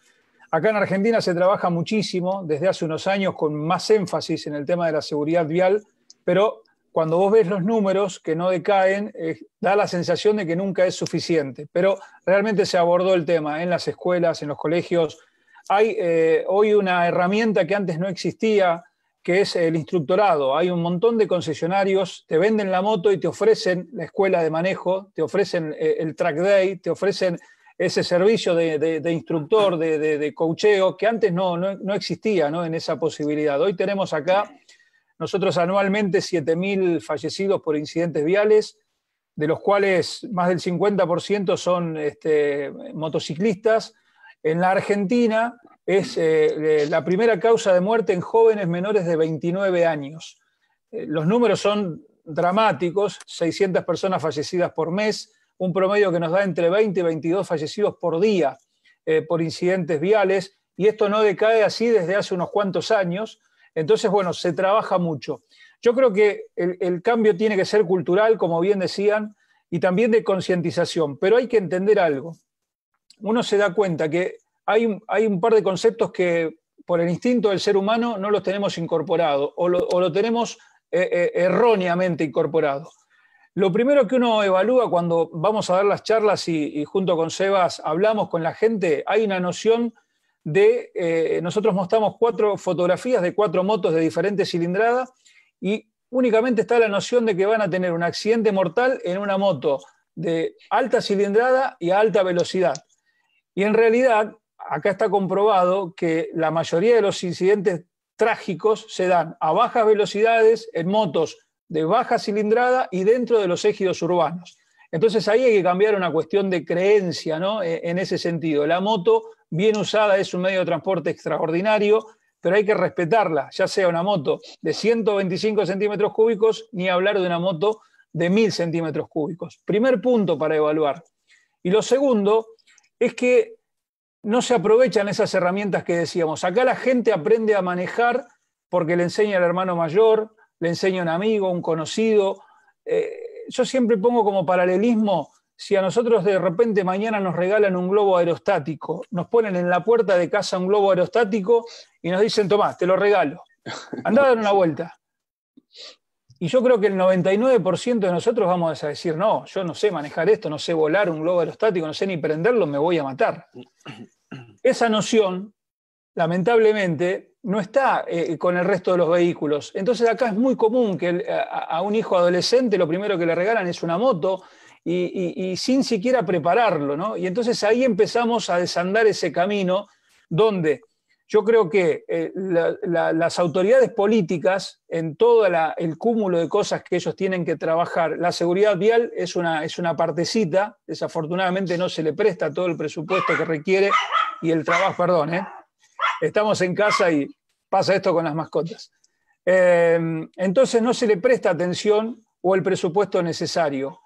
Acá en Argentina se trabaja muchísimo, desde hace unos años, con más énfasis en el tema de la seguridad vial, pero cuando vos ves los números que no decaen, da la sensación de que nunca es suficiente. Pero realmente se abordó el tema en las escuelas, en los colegios. Hay hoy una herramienta que antes no existía, que es el instructorado. Hay un montón de concesionarios, te venden la moto y te ofrecen la escuela de manejo, te ofrecen el track day, te ofrecen ese servicio de instructor, de coacheo, que antes no existía, ¿no?, en esa posibilidad. Hoy tenemos acá nosotros anualmente 7.000 fallecidos por incidentes viales, de los cuales más del 50% son motociclistas. En la Argentina es la primera causa de muerte en jóvenes menores de 29 años. Los números son dramáticos, 600 personas fallecidas por mes, un promedio que nos da entre 20 y 22 fallecidos por día por incidentes viales, y esto no decae así desde hace unos cuantos años. Entonces, bueno, se trabaja mucho. Yo creo que el cambio tiene que ser cultural, como bien decían, y también de concientización, pero hay que entender algo. Uno se da cuenta que hay un par de conceptos que por el instinto del ser humano no los tenemos incorporados o lo tenemos erróneamente incorporado. Lo primero que uno evalúa cuando vamos a dar las charlas y junto con Sebas hablamos con la gente, hay una noción de, nosotros mostramos 4 fotografías de 4 motos de diferentes cilindradas y únicamente está la noción de que van a tener un accidente mortal en una moto de alta cilindrada y a alta velocidad. Y en realidad, acá está comprobado que la mayoría de los incidentes trágicos se dan a bajas velocidades, en motos de baja cilindrada y dentro de los ejidos urbanos. Entonces ahí hay que cambiar una cuestión de creencia, ¿no?, en ese sentido. La moto bien usada es un medio de transporte extraordinario, pero hay que respetarla, ya sea una moto de 125 centímetros cúbicos, ni hablar de una moto de 1000 centímetros cúbicos. Primer punto para evaluar. Y lo segundo es que no se aprovechan esas herramientas que decíamos. Acá la gente aprende a manejar porque le enseña al hermano mayor, le enseña un amigo, un conocido. Yo siempre pongo como paralelismo, si a nosotros de repente mañana nos regalan un globo aerostático, nos ponen en la puerta de casa un globo aerostático y nos dicen, tomá, te lo regalo, andá a dar una vuelta. Y yo creo que el 99% de nosotros vamos a decir, no, yo no sé manejar esto, no sé volar un globo aerostático, no sé ni prenderlo, me voy a matar. Esa noción, lamentablemente, no está con el resto de los vehículos. Entonces acá es muy común que a un hijo adolescente lo primero que le regalan es una moto y sin siquiera prepararlo, ¿no? Y entonces ahí empezamos a desandar ese camino donde... Yo creo que las autoridades políticas, en todo el cúmulo de cosas que ellos tienen que trabajar, la seguridad vial es una partecita, desafortunadamente no se le presta todo el presupuesto que requiere y el trabajo, perdón, estamos en casa y pasa esto con las mascotas. Entonces no se le presta atención o el presupuesto necesario,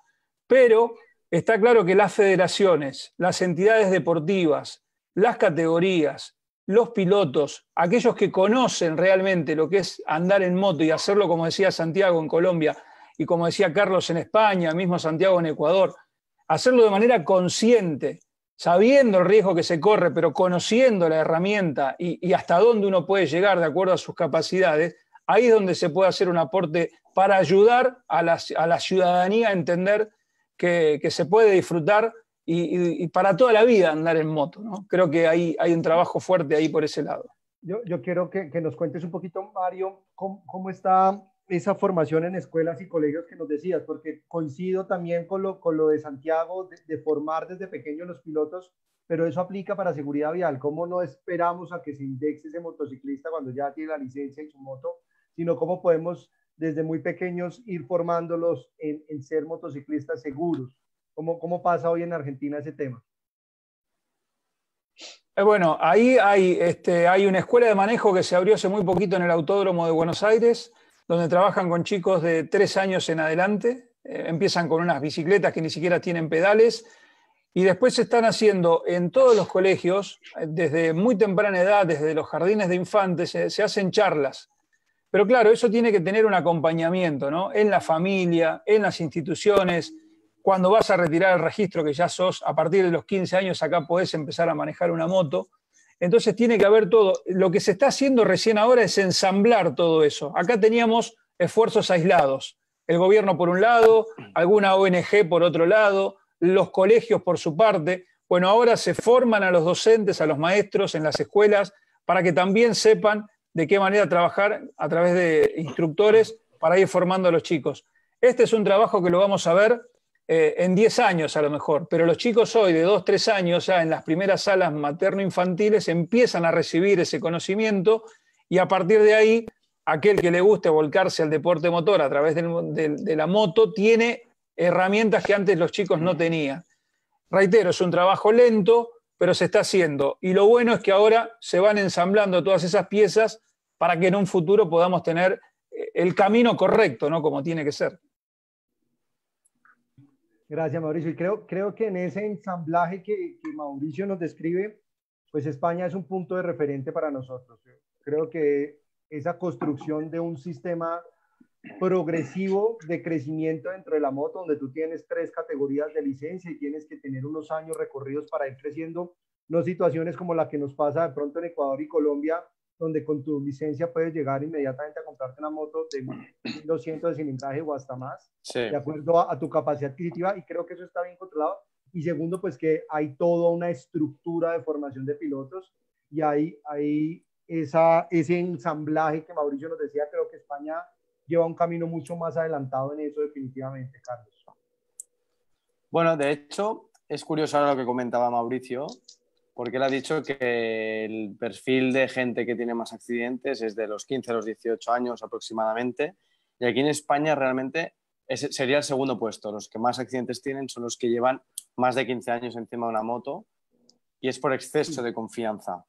pero está claro que las federaciones, las entidades deportivas, las categorías, los pilotos, aquellos que conocen realmente lo que es andar en moto y hacerlo, como decía Santiago en Colombia y como decía Carlos en España, mismo Santiago en Ecuador, hacerlo de manera consciente, sabiendo el riesgo que se corre, pero conociendo la herramienta y hasta dónde uno puede llegar de acuerdo a sus capacidades, ahí es donde se puede hacer un aporte para ayudar a la ciudadanía a entender que se puede disfrutar y para toda la vida andar en moto, ¿no? Creo que hay un trabajo fuerte ahí por ese lado. Yo quiero que nos cuentes un poquito, Mario, cómo está esa formación en escuelas y colegios que nos decías, porque coincido también con lo de Santiago, de formar desde pequeños los pilotos, pero eso aplica para seguridad vial. ¿Cómo no esperamos a que se indexe ese motociclista cuando ya tiene la licencia y su moto, sino cómo podemos desde muy pequeños ir formándolos en ser motociclistas seguros? ¿Cómo pasa hoy en Argentina ese tema? Bueno, ahí hay una escuela de manejo que se abrió hace muy poquito en el Autódromo de Buenos Aires, donde trabajan con chicos de 3 años en adelante. Empiezan con unas bicicletas que ni siquiera tienen pedales y después se están haciendo en todos los colegios, desde muy temprana edad, desde los jardines de infantes, se hacen charlas. Pero claro, eso tiene que tener un acompañamiento, ¿no?, en la familia, en las instituciones. Cuando vas a retirar el registro, que ya sos, a partir de los 15 años acá podés empezar a manejar una moto, Entonces tiene que haber todo. Lo que se está haciendo recién ahora es ensamblar todo eso. Acá teníamos esfuerzos aislados. El gobierno por un lado, alguna ONG por otro lado, los colegios por su parte. Bueno, ahora se forman a los docentes, a los maestros en las escuelas, para que también sepan de qué manera trabajar a través de instructores para ir formando a los chicos. Este es un trabajo que lo vamos a ver en 10 años a lo mejor, pero los chicos hoy de 2, 3 años ya en las primeras salas materno-infantiles empiezan a recibir ese conocimiento y a partir de ahí, aquel que le guste volcarse al deporte motor a través de la moto tiene herramientas que antes los chicos no tenían. Reitero, es un trabajo lento, pero se está haciendo. Y lo bueno es que ahora se van ensamblando todas esas piezas para que en un futuro podamos tener el camino correcto, ¿no? Como tiene que ser. Gracias, Mauricio. Y creo que en ese ensamblaje que Mauricio nos describe, pues España es un punto de referente para nosotros. Creo que esa construcción de un sistema progresivo de crecimiento dentro de la moto, donde tú tienes 3 categorías de licencia y tienes que tener unos años recorridos para ir creciendo, no situaciones como la que nos pasa de pronto en Ecuador y Colombia, donde con tu licencia puedes llegar inmediatamente a comprarte una moto de 1.200 de cilindraje o hasta más, sí, de acuerdo a tu capacidad adquisitiva, y creo que eso está bien controlado. Y segundo, pues que hay toda una estructura de formación de pilotos y hay ese ensamblaje que Mauricio nos decía. Creo que España lleva un camino mucho más adelantado en eso, definitivamente, Carlos. Bueno, de hecho, es curioso ahora lo que comentaba Mauricio, porque él ha dicho que el perfil de gente que tiene más accidentes es de los 15 a los 18 años aproximadamente, y aquí en España realmente sería el segundo puesto. Los que más accidentes tienen son los que llevan más de 15 años encima de una moto, y es por exceso de confianza.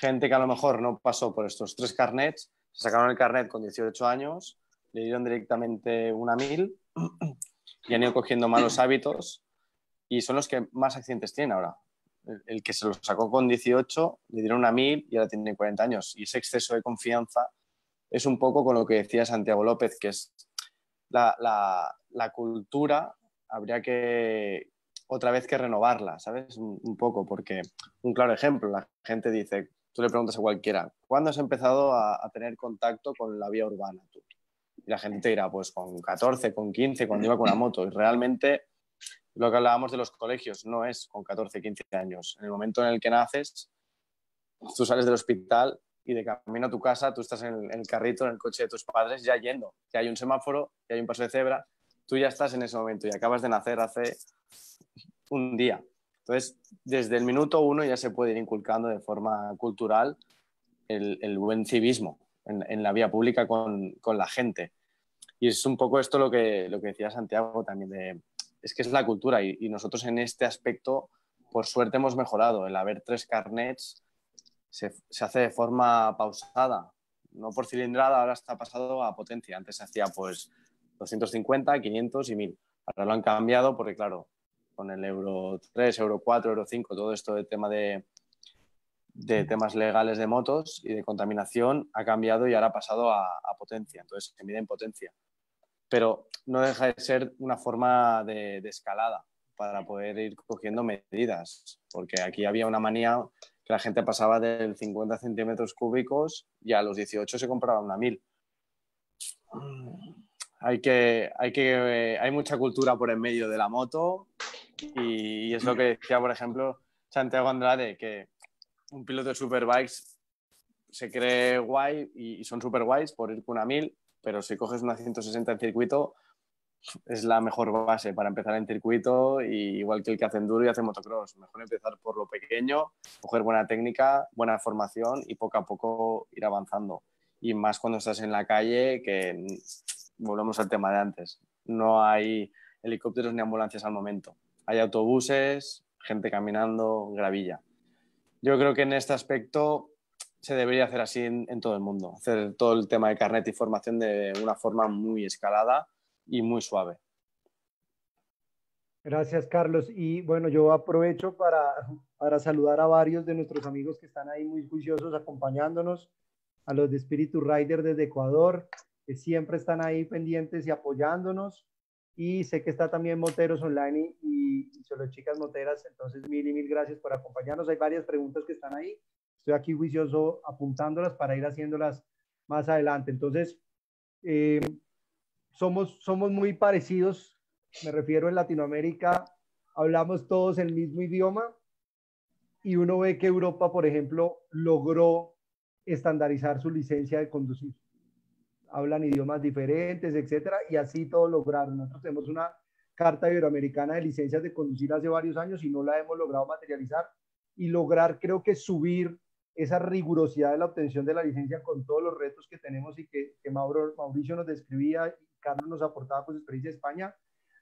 Gente que a lo mejor no pasó por estos 3 carnets, se sacaron el carnet con 18 años, le dieron directamente una 1000 y han ido cogiendo malos hábitos y son los que más accidentes tienen ahora. El que se lo sacó con 18 le dieron una 1000 y ahora tiene 40 años. Y ese exceso de confianza es un poco con lo que decía Santiago López, que es la cultura, habría que otra vez que renovarla, ¿sabes? Un poco, porque un claro ejemplo, la gente dice, tú le preguntas a cualquiera, ¿cuándo has empezado a tener contacto con la vía urbana tú? Y la gente dirá, pues con 14, con 15, cuando iba con la moto. Y realmente lo que hablábamos de los colegios no es con 14, 15 años. En el momento en el que naces, tú sales del hospital y de camino a tu casa, tú estás en el carrito, en el coche de tus padres, ya yendo. Ya hay un semáforo, ya hay un paso de cebra, tú ya estás en ese momento y acabas de nacer hace un día. Entonces, desde el minuto 1 ya se puede ir inculcando de forma cultural el buen civismo en la vía pública con la gente. Y es un poco esto lo que decía Santiago también, es que es la cultura y nosotros en este aspecto, por suerte, hemos mejorado. El haber 3 carnets se hace de forma pausada, no por cilindrada, ahora está pasado a potencia. Antes se hacía pues 250, 500 y 1000. Ahora lo han cambiado porque, claro, con el Euro 3, Euro 4, Euro 5, todo esto de tema de temas legales de motos y de contaminación ha cambiado y ahora ha pasado a potencia, entonces se mide en potencia. Pero no deja de ser una forma de escalada para poder ir cogiendo medidas, porque aquí había una manía que la gente pasaba del 50 centímetros cúbicos y a los 18 se compraba una 1000. Hay mucha cultura por en medio de la moto y es lo que decía, por ejemplo, Santiago Andrade, que un piloto de superbikes se cree guay y son super guays por ir con una 1000, pero si coges una 160 en circuito es la mejor base para empezar en circuito, y igual que el que hace enduro y hace motocross. Mejor empezar por lo pequeño, coger buena técnica, buena formación y poco a poco ir avanzando. Y más cuando estás en la calle, que volvemos al tema de antes. No hay helicópteros ni ambulancias al momento. Hay autobuses, gente caminando, gravilla. Yo creo que en este aspecto se debería hacer así en todo el mundo. Hacer todo el tema de carnet y formación de una forma muy escalada y muy suave. Gracias, Carlos. Y bueno, yo aprovecho para saludar a varios de nuestros amigos que están ahí muy juiciosos acompañándonos. A los de Spirit Riders desde Ecuador, que siempre están ahí pendientes y apoyándonos, y sé que está también Moteros Online y Solo Chicas Moteras. Entonces mil gracias por acompañarnos. Hay varias preguntas que están ahí, estoy aquí juicioso apuntándolas para ir haciéndolas más adelante. Entonces, somos muy parecidos, me refiero en Latinoamérica, hablamos todos el mismo idioma y uno ve que Europa, por ejemplo, logró estandarizar su licencia de conducir. Hablan idiomas diferentes, etcétera, y así todo lograron. Nosotros tenemos una Carta Iberoamericana de Licencias de Conducir hace varios años y no la hemos logrado materializar y lograr, creo que, subir esa rigurosidad de la obtención de la licencia con todos los retos que tenemos y que Mauricio nos describía y Carlos nos aportaba con su experiencia de España.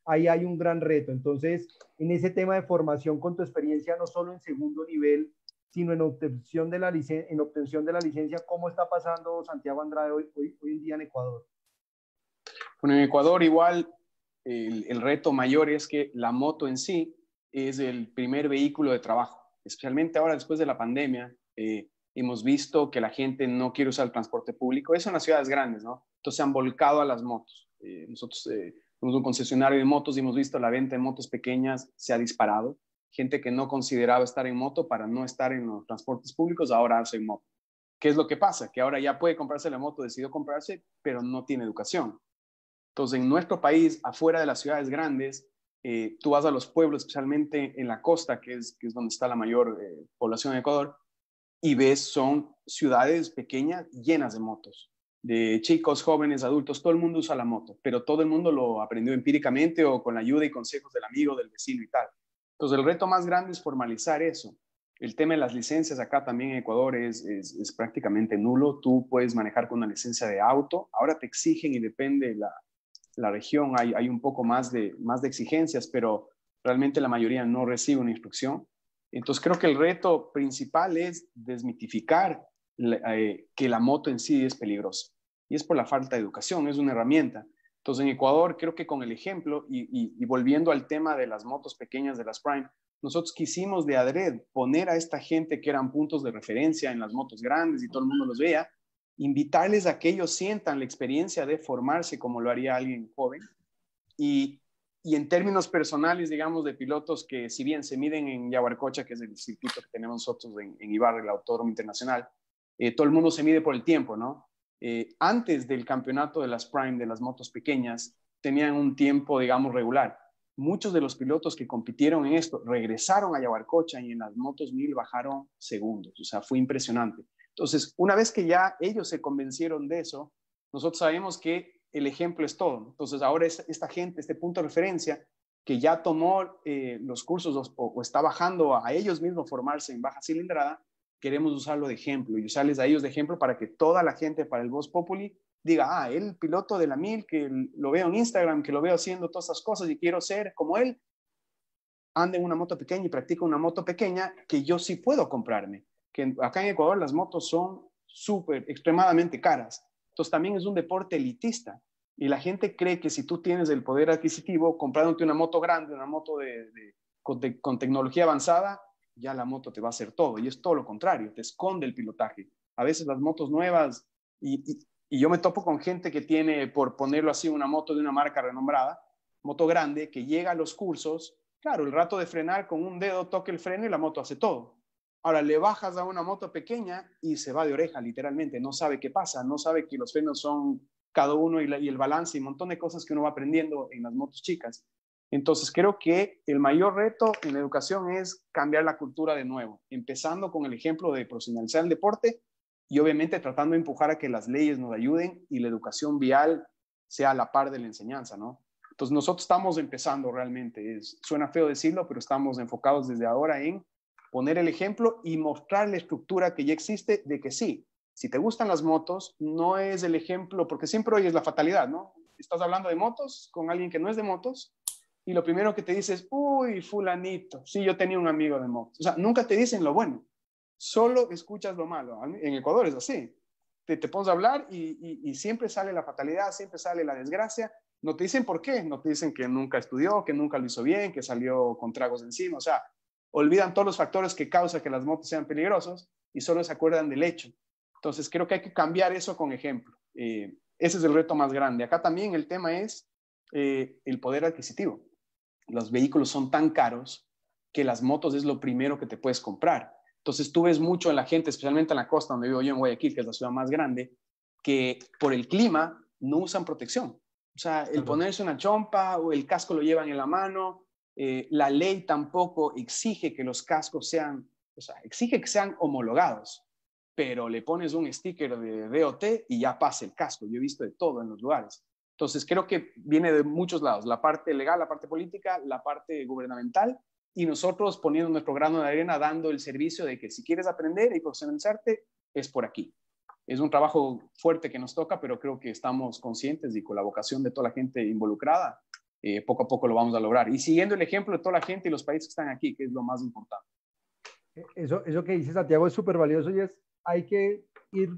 Ahí hay un gran reto. Entonces, en ese tema de formación con tu experiencia, no solo en segundo nivel, sino en obtención de la licencia, ¿cómo está pasando Santiago Andrade hoy en día en Ecuador? Bueno, en Ecuador igual el reto mayor es que la moto en sí es el primer vehículo de trabajo. Especialmente ahora, después de la pandemia, hemos visto que la gente no quiere usar el transporte público. Eso en las ciudades grandes, ¿no? Entonces se han volcado a las motos. Nosotros somos un concesionario de motos y hemos visto la venta de motos pequeñas se ha disparado. Gente que no consideraba estar en moto para no estar en los transportes públicos, ahora hace en moto. ¿Qué es lo que pasa? Que ahora ya puede comprarse la moto, decidió comprarse, pero no tiene educación. Entonces, en nuestro país, afuera de las ciudades grandes, tú vas a los pueblos, especialmente en la costa, que es donde está la mayor población de Ecuador, y ves, son ciudades pequeñas llenas de motos, de chicos, jóvenes, adultos, todo el mundo usa la moto, pero todo el mundo lo aprendió empíricamente o con la ayuda y consejos del amigo, del vecino y tal. Entonces, el reto más grande es formalizar eso. El tema de las licencias acá también en Ecuador es prácticamente nulo. Tú puedes manejar con una licencia de auto. Ahora te exigen y depende de la región, hay un poco más de exigencias, pero realmente la mayoría no recibe una instrucción. Entonces creo que el reto principal es desmitificar que la moto en sí es peligrosa, y es por la falta de educación, es una herramienta. Entonces en Ecuador creo que con el ejemplo y volviendo al tema de las motos pequeñas, de las Prime, nosotros quisimos de adrede poner a esta gente que eran puntos de referencia en las motos grandes y todo el mundo los veía, invitarles a que ellos sientan la experiencia de formarse como lo haría alguien joven. Y en términos personales, digamos, de pilotos que si bien se miden en Yaguarcocha, que es el circuito que tenemos nosotros en Ibarra, el Autódromo Internacional, todo el mundo se mide por el tiempo, ¿no? Antes del campeonato de las Prime, de las motos pequeñas, tenían un tiempo, digamos, regular. Muchos de los pilotos que compitieron en esto regresaron a Yaguarcocha y en las motos 1000 bajaron segundos. O sea, fue impresionante. Entonces, una vez que ya ellos se convencieron de eso, nosotros sabemos que el ejemplo es todo. Entonces, ahora esta gente, este punto de referencia, que ya tomó los cursos o está bajando a ellos mismos formarse en baja cilindrada, queremos usarlo de ejemplo y usarles a ellos de ejemplo para que toda la gente, para el Voz Populi, diga, el piloto de la 1000, que lo veo en Instagram, que lo veo haciendo todas estas cosas y quiero ser como él, anda en una moto pequeña y practica una moto pequeña que yo sí puedo comprarme. Que acá en Ecuador las motos son extremadamente caras. Entonces también es un deporte elitista y la gente cree que si tú tienes el poder adquisitivo, comprándote una moto grande, una moto con tecnología avanzada, ya la moto te va a hacer todo, y es todo lo contrario, te esconde el pilotaje. A veces las motos nuevas, y yo me topo con gente que tiene, por ponerlo así, una moto de una marca renombrada, moto grande, que llega a los cursos, claro, el rato de frenar con un dedo, toca el freno y la moto hace todo. Ahora le bajas a una moto pequeña y se va de oreja, literalmente. No sabe qué pasa, no sabe que los frenos son cada uno y el balance y un montón de cosas que uno va aprendiendo en las motos chicas. Entonces creo que el mayor reto en la educación es cambiar la cultura de nuevo, empezando con el ejemplo de profesionalizar el deporte y obviamente tratando de empujar a que las leyes nos ayuden y la educación vial sea a la par de la enseñanza, ¿no? Entonces nosotros estamos empezando realmente. Suena feo decirlo, pero estamos enfocados desde ahora en poner el ejemplo y mostrar la estructura que ya existe de que sí, si te gustan las motos, no es el ejemplo, porque siempre hoy es la fatalidad, ¿no? Estás hablando de motos con alguien que no es de motos y lo primero que te dices, uy, fulanito, sí, yo tenía un amigo de motos. O sea, nunca te dicen lo bueno, solo escuchas lo malo. En Ecuador es así. Te pones a hablar y siempre sale la fatalidad, siempre sale la desgracia. No te dicen por qué, no te dicen que nunca estudió, que nunca lo hizo bien, que salió con tragos encima, o sea, olvidan todos los factores que causan que las motos sean peligrosas y solo se acuerdan del hecho. Entonces creo que hay que cambiar eso con ejemplo. Ese es el reto más grande. Acá también el tema es el poder adquisitivo. Los vehículos son tan caros que las motos es lo primero que te puedes comprar. Entonces tú ves mucho en la gente, especialmente en la costa donde vivo yo, en Guayaquil, que es la ciudad más grande, que por el clima no usan protección. O sea, el ponerse una chompa o el casco lo llevan en la mano. La ley tampoco exige que los cascos sean, o sea, exige que sean homologados, pero le pones un sticker de DOT y ya pasa el casco. Yo he visto de todo en los lugares. Entonces creo que viene de muchos lados, la parte legal, la parte política, la parte gubernamental, y nosotros poniendo nuestro grano de arena, dando el servicio de que si quieres aprender y profesionalizarte, es por aquí. Es un trabajo fuerte que nos toca, pero creo que estamos conscientes y con la vocación de toda la gente involucrada, poco a poco lo vamos a lograr. Y siguiendo el ejemplo de toda la gente y los países que están aquí, que es lo más importante. Eso que dice Santiago es súper valioso, y es, hay que ir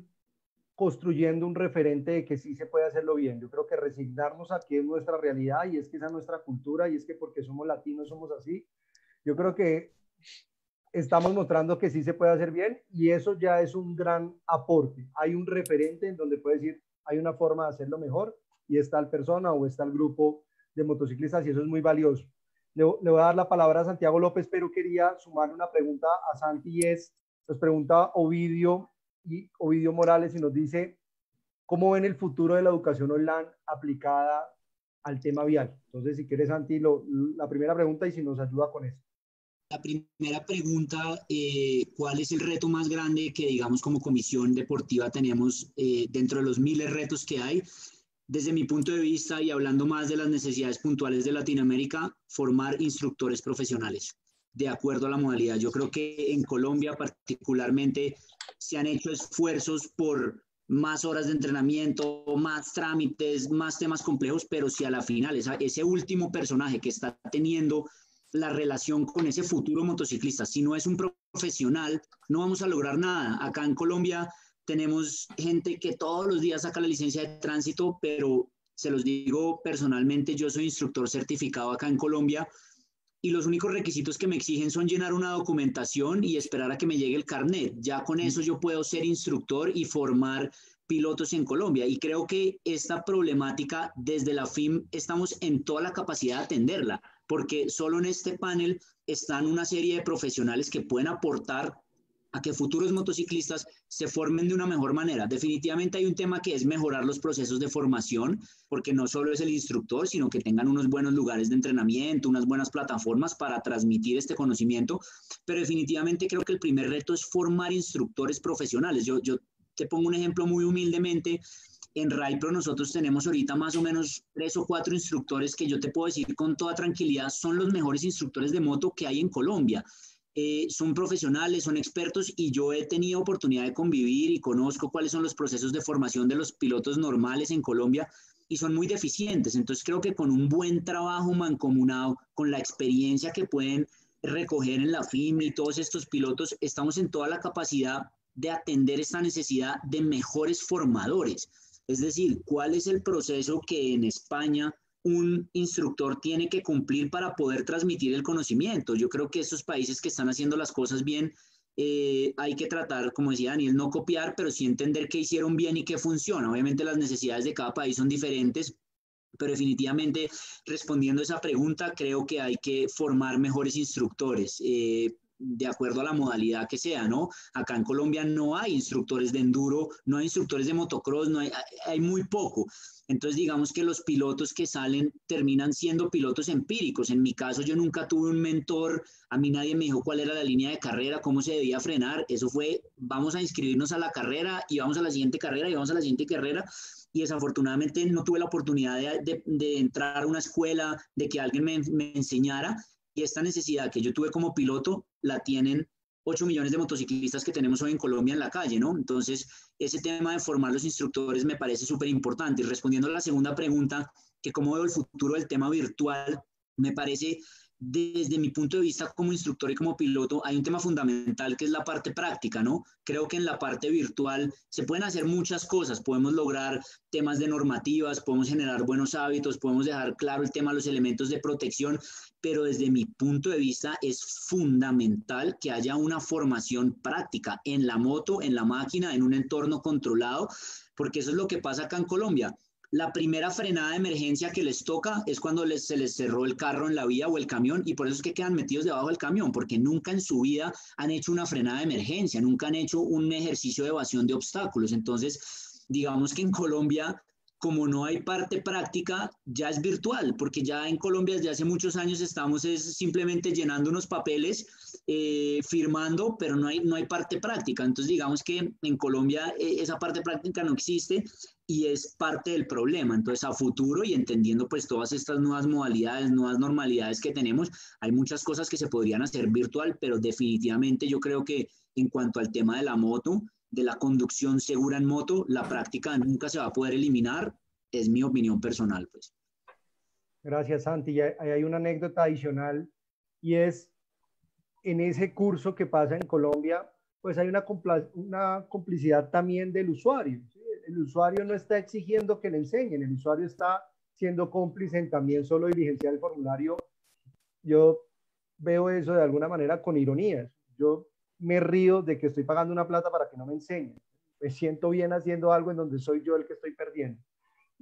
construyendo un referente de que sí se puede hacerlo bien. Yo creo que resignarnos a que es nuestra realidad, y es que esa es nuestra cultura, y es que porque somos latinos somos así. Yo creo que estamos mostrando que sí se puede hacer bien, y eso ya es un gran aporte. Hay un referente en donde puedes decir, hay una forma de hacerlo mejor, y es tal persona o es tal grupo de motociclistas, y eso es muy valioso. Le voy a dar la palabra a Santiago López, pero quería sumarle una pregunta a Santi, y es, nos pregunta Ovidio Morales, y nos dice, ¿cómo ven el futuro de la educación online aplicada al tema vial? Entonces, si quieres, Santi, la primera pregunta, y si nos ayuda con eso. La primera pregunta, ¿cuál es el reto más grande que, digamos, como comisión deportiva tenemos dentro de los miles de retos que hay? Desde mi punto de vista, y hablando más de las necesidades puntuales de Latinoamérica, formar instructores profesionales de acuerdo a la modalidad. Yo creo que en Colombia particularmente se han hecho esfuerzos por más horas de entrenamiento, más trámites, más temas complejos, pero si a la final ese último personaje que está teniendo la relación con ese futuro motociclista, si no es un profesional, no vamos a lograr nada. Acá en Colombia tenemos gente que todos los días saca la licencia de tránsito, pero se los digo personalmente, yo soy instructor certificado acá en Colombia, y los únicos requisitos que me exigen son llenar una documentación y esperar a que me llegue el carnet. Ya con eso yo puedo ser instructor y formar pilotos en Colombia. Y creo que esta problemática desde la FIM estamos en toda la capacidad de atenderla, porque solo en este panel están una serie de profesionales que pueden aportar a que futuros motociclistas se formen de una mejor manera. Definitivamente hay un tema que es mejorar los procesos de formación, porque no solo es el instructor, sino que tengan unos buenos lugares de entrenamiento, unas buenas plataformas para transmitir este conocimiento, pero definitivamente creo que el primer reto es formar instructores profesionales. Yo te pongo un ejemplo muy humildemente. En RaiPro nosotros tenemos ahorita más o menos 3 o 4 instructores que yo te puedo decir con toda tranquilidad son los mejores instructores de moto que hay en Colombia. Son profesionales, son expertos, y yo he tenido oportunidad de convivir y conozco cuáles son los procesos de formación de los pilotos normales en Colombia, y son muy deficientes. Entonces creo que con un buen trabajo mancomunado, con la experiencia que pueden recoger en la FIM y todos estos pilotos, estamos en toda la capacidad de atender esta necesidad de mejores formadores. Es decir, ¿cuál es el proceso que en España un instructor tiene que cumplir para poder transmitir el conocimiento? Yo creo que estos países que están haciendo las cosas bien, hay que tratar, como decía Daniel, no copiar, pero sí entender qué hicieron bien y qué funciona. Obviamente las necesidades de cada país son diferentes, pero definitivamente, respondiendo a esa pregunta, creo que hay que formar mejores instructores, de acuerdo a la modalidad que sea, ¿no? Acá en Colombia no hay instructores de enduro, no hay instructores de motocross, no hay, hay muy poco. Entonces, digamos que los pilotos que salen terminan siendo pilotos empíricos. En mi caso, yo nunca tuve un mentor, a mí nadie me dijo cuál era la línea de carrera, cómo se debía frenar. Eso fue, vamos a inscribirnos a la carrera, y vamos a la siguiente carrera, y vamos a la siguiente carrera. Y desafortunadamente no tuve la oportunidad de entrar a una escuela, de que alguien me enseñara. Y esta necesidad que yo tuve como piloto la tienen 8 millones de motociclistas que tenemos hoy en Colombia en la calle, ¿no? Entonces, ese tema de formar los instructores me parece súper importante. Y respondiendo a la segunda pregunta, que cómo veo el futuro del tema virtual, me parece, desde mi punto de vista como instructor y como piloto, hay un tema fundamental que es la parte práctica, ¿no? Creo que en la parte virtual se pueden hacer muchas cosas. Podemos lograr temas de normativas, podemos generar buenos hábitos, podemos dejar claro el tema de los elementos de protección, pero desde mi punto de vista es fundamental que haya una formación práctica en la moto, en la máquina, en un entorno controlado, porque eso es lo que pasa acá en Colombia. La primera frenada de emergencia que les toca es cuando se les cerró el carro en la vía o el camión, y por eso es que quedan metidos debajo del camión, porque nunca en su vida han hecho una frenada de emergencia, nunca han hecho un ejercicio de evasión de obstáculos. Entonces, digamos que en Colombia, como no hay parte práctica, ya es virtual, porque ya en Colombia desde hace muchos años estamos simplemente llenando unos papeles, firmando, pero no hay parte práctica. Entonces, digamos que en Colombia esa parte práctica no existe, y es parte del problema. Entonces, a futuro y entendiendo pues todas estas nuevas modalidades, nuevas normalidades que tenemos, hay muchas cosas que se podrían hacer virtual, pero definitivamente yo creo que en cuanto al tema de la moto, de la conducción segura en moto, la práctica nunca se va a poder eliminar, es mi opinión personal, pues. Gracias, Santi. Y hay una anécdota adicional, y es en ese curso que pasa en Colombia, pues hay una complicidad también del usuario, ¿sí? El usuario no está exigiendo que le enseñen, el usuario está siendo cómplice en también solo diligenciar el formulario. Yo veo eso de alguna manera con ironías. Yo me río de que estoy pagando una plata para que no me enseñen. Me siento bien haciendo algo en donde soy yo el que estoy perdiendo.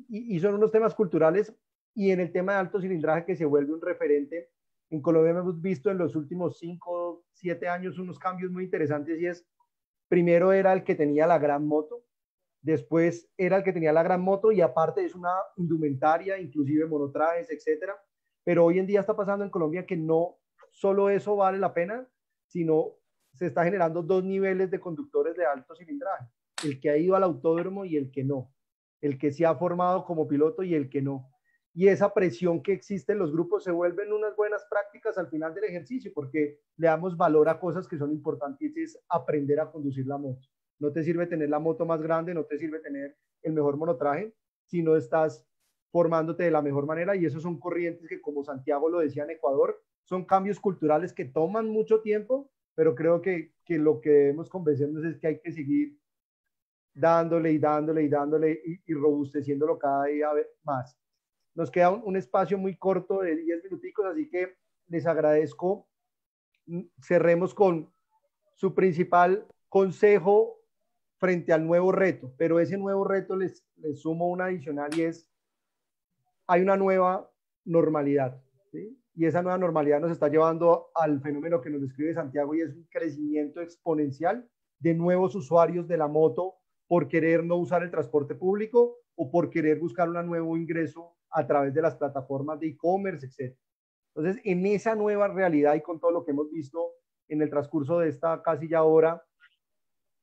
Y son unos temas culturales, y en el tema de alto cilindraje que se vuelve un referente. En Colombia hemos visto en los últimos 5, 7 años unos cambios muy interesantes, y es, primero era el que tenía la gran moto, después era el que tenía la gran moto y aparte es una indumentaria, inclusive monotrajes, etcétera. Pero hoy en día está pasando en Colombia que no solo eso vale la pena, sino se está generando dos niveles de conductores de alto cilindraje, el que ha ido al autódromo y el que no, el que se ha formado como piloto y el que no. Y esa presión que existe en los grupos se vuelven unas buenas prácticas al final del ejercicio, porque le damos valor a cosas que son importantes, es aprender a conducir la moto. No te sirve tener la moto más grande, no te sirve tener el mejor monotraje, si no estás formándote de la mejor manera, y esos son corrientes que, como Santiago lo decía en Ecuador, son cambios culturales que toman mucho tiempo, pero creo que lo que debemos convencernos es que hay que seguir dándole y dándole y dándole y robusteciéndolo cada día más. Nos queda un espacio muy corto de 10 minuticos, así que les agradezco. Cerremos con su principal consejo frente al nuevo reto, pero ese nuevo reto les sumo una adicional, y es, hay una nueva normalidad, ¿sí? Y esa nueva normalidad nos está llevando al fenómeno que nos describe Santiago, y es un crecimiento exponencial de nuevos usuarios de la moto por querer no usar el transporte público o por querer buscar un nuevo ingreso a través de las plataformas de e-commerce, etc. Entonces, en esa nueva realidad y con todo lo que hemos visto en el transcurso de esta casi ya hora,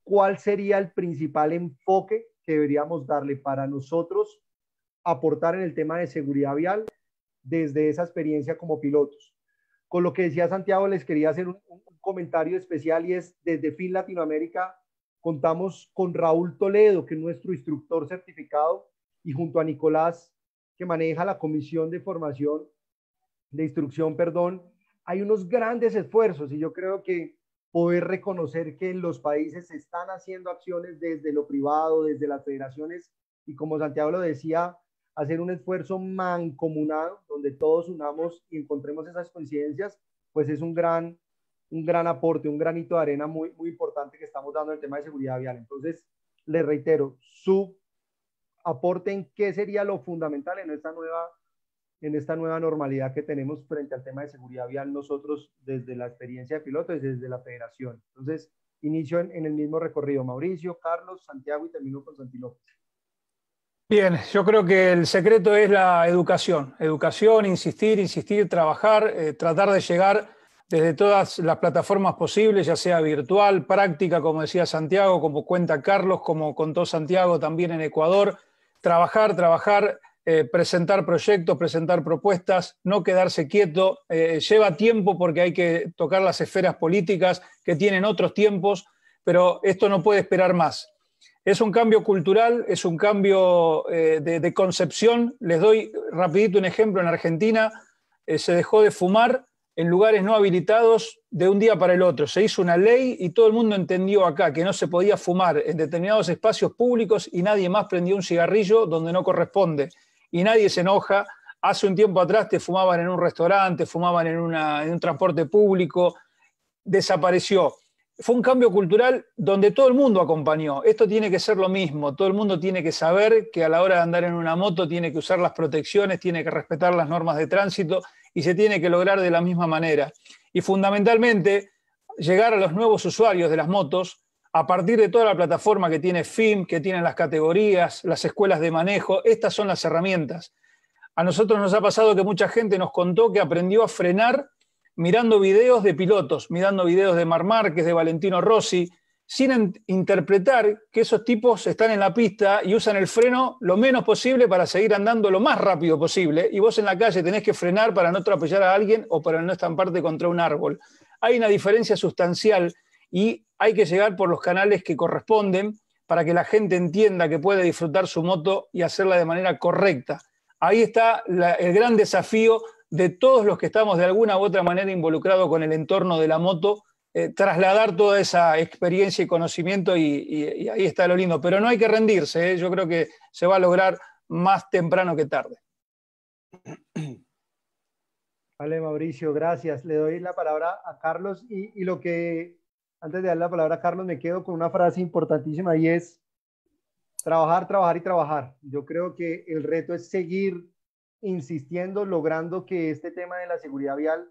¿cuál sería el principal enfoque que deberíamos darle para nosotros aportar en el tema de seguridad vial desde esa experiencia como pilotos? Con lo que decía Santiago, les quería hacer un comentario especial, y es, desde Fin Latinoamérica contamos con Raúl Toledo, que es nuestro instructor certificado, y junto a Nicolás, que maneja la comisión de formación, de instrucción, perdón, hay unos grandes esfuerzos, y yo creo que poder reconocer que en los países se están haciendo acciones desde lo privado, desde las federaciones, y como Santiago lo decía, hacer un esfuerzo mancomunado, donde todos unamos y encontremos esas coincidencias, pues es un gran aporte, un granito de arena muy, muy importante que estamos dando en el tema de seguridad vial. Entonces, les reitero, su aporte en qué sería lo fundamental en esta nueva normalidad que tenemos frente al tema de seguridad vial nosotros desde la experiencia de pilotos y desde la federación. Entonces, inicio en el mismo recorrido, Mauricio, Carlos, Santiago, y termino con Santi López. Bien, yo creo que el secreto es la educación. Educación, insistir, trabajar, tratar de llegar desde todas las plataformas posibles, ya sea virtual, práctica, como decía Santiago, como cuenta Carlos, como contó Santiago también en Ecuador. Trabajar, presentar proyectos, presentar propuestas, no quedarse quieto. Lleva tiempo porque hay que tocar las esferas políticas que tienen otros tiempos, pero esto no puede esperar más. Es un cambio cultural, es un cambio de concepción. Les doy rapidito un ejemplo. En Argentina se dejó de fumar en lugares no habilitados de un día para el otro. Se hizo una ley y todo el mundo entendió acá que no se podía fumar en determinados espacios públicos, y nadie más prendió un cigarrillo donde no corresponde. Y nadie se enoja. Hace un tiempo atrás te fumaban en un restaurante, fumaban en un transporte público. Desapareció. Fue un cambio cultural donde todo el mundo acompañó. Esto tiene que ser lo mismo. Todo el mundo tiene que saber que a la hora de andar en una moto tiene que usar las protecciones, tiene que respetar las normas de tránsito y se tiene que lograr de la misma manera. Y fundamentalmente, llegar a los nuevos usuarios de las motos a partir de toda la plataforma que tiene FIM, que tienen las categorías, las escuelas de manejo. Estas son las herramientas. A nosotros nos ha pasado que mucha gente nos contó que aprendió a frenar mirando videos de pilotos, mirando videos de Mar Márquez, de Valentino Rossi, sin interpretar que esos tipos están en la pista y usan el freno lo menos posible para seguir andando lo más rápido posible, y vos en la calle tenés que frenar para no atropellar a alguien o para no estamparte contra un árbol. Hay una diferencia sustancial y hay que llegar por los canales que corresponden para que la gente entienda que puede disfrutar su moto y hacerla de manera correcta. Ahí está el gran desafío de todos los que estamos de alguna u otra manera involucrados con el entorno de la moto, trasladar toda esa experiencia y conocimiento, y ahí está lo lindo. Pero no hay que rendirse, yo creo que se va a lograr más temprano que tarde. Vale, Mauricio, gracias. Le doy la palabra a Carlos, y lo que, antes de dar la palabra a Carlos, me quedo con una frase importantísima, y es trabajar, trabajar y trabajar. Yo creo que el reto es seguir insistiendo, logrando que este tema de la seguridad vial,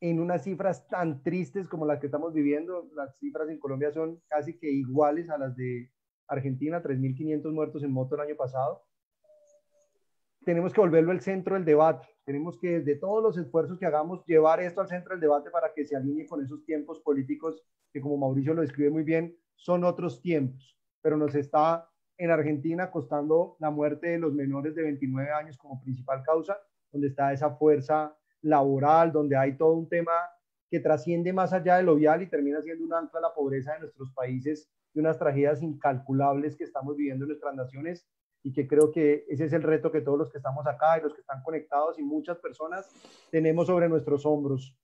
en unas cifras tan tristes como las que estamos viviendo, las cifras en Colombia son casi que iguales a las de Argentina, 3.500 muertos en moto el año pasado. Tenemos que volverlo al centro del debate, tenemos que, de todos los esfuerzos que hagamos, llevar esto al centro del debate para que se alinee con esos tiempos políticos que, como Mauricio lo describe muy bien, son otros tiempos, pero nos está en Argentina costando la muerte de los menores de 29 años como principal causa, donde está esa fuerza laboral, donde hay todo un tema que trasciende más allá de lo vial y termina siendo un ancla a la pobreza de nuestros países, de unas tragedias incalculables que estamos viviendo en nuestras naciones, y que creo que ese es el reto que todos los que estamos acá y los que están conectados y muchas personas tenemos sobre nuestros hombros.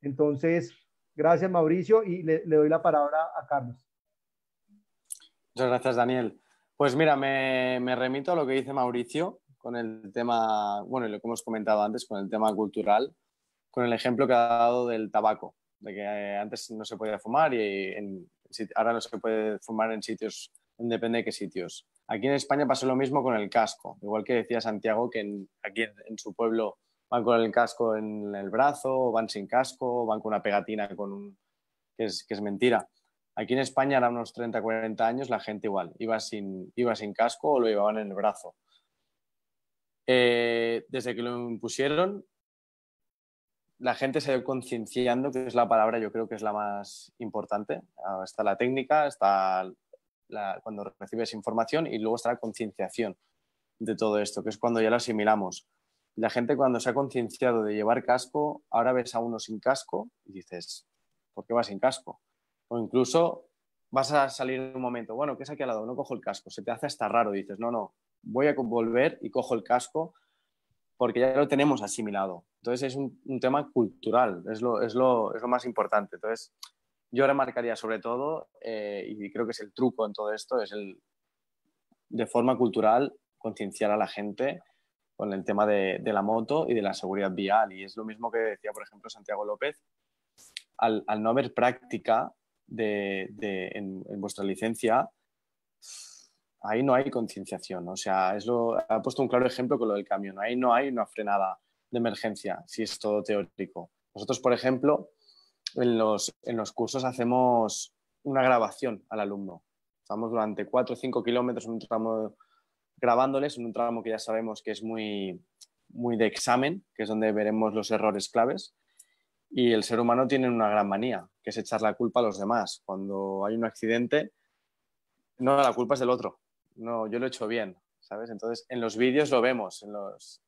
Entonces, gracias, Mauricio, y le doy la palabra a Carlos. Muchas gracias, Daniel. Pues mira, me remito a lo que dice Mauricio con el tema, bueno, y lo que hemos comentado antes, con el tema cultural, con el ejemplo que ha dado del tabaco, de que antes no se podía fumar y ahora no se puede fumar en sitios, depende de qué sitios. Aquí en España pasó lo mismo con el casco, igual que decía Santiago, que aquí en su pueblo van con el casco en el brazo, van sin casco, van con una pegatina que es mentira. Aquí en España, a unos 30, 40 años, la gente igual, iba sin casco o lo llevaban en el brazo. Desde que lo impusieron, la gente se va concienciando, que es la palabra, yo creo que es la más importante. Está la técnica, está cuando recibes información, y luego está la concienciación de todo esto, que es cuando ya lo asimilamos. La gente, cuando se ha concienciado de llevar casco, ahora ves a uno sin casco y dices, ¿por qué va sin casco? O incluso vas a salir en un momento, bueno, ¿qué es aquí al lado? No cojo el casco. Se te hace hasta raro, dices, no, voy a volver y cojo el casco, porque ya lo tenemos asimilado. Entonces es un tema cultural, es lo más importante. Entonces yo remarcaría sobre todo, y creo que es el truco en todo esto, es de forma cultural concienciar a la gente con el tema de la moto y de la seguridad vial. Y es lo mismo que decía, por ejemplo, Santiago López, al no haber práctica en vuestra licencia, ahí no hay concienciación. O sea, ha puesto un claro ejemplo con lo del camión. Ahí no hay una frenada de emergencia, si es todo teórico. Nosotros, por ejemplo, en los cursos hacemos una grabación al alumno. Estamos durante 4 o 5 kilómetros en un tramo grabándoles, en un tramo que ya sabemos que es muy, muy de examen, que es donde veremos los errores claves. Y el ser humano tiene una gran manía, que es echar la culpa a los demás. Cuando hay un accidente, no, la culpa es del otro. No, yo lo he hecho bien, ¿sabes? Entonces, en los vídeos lo vemos,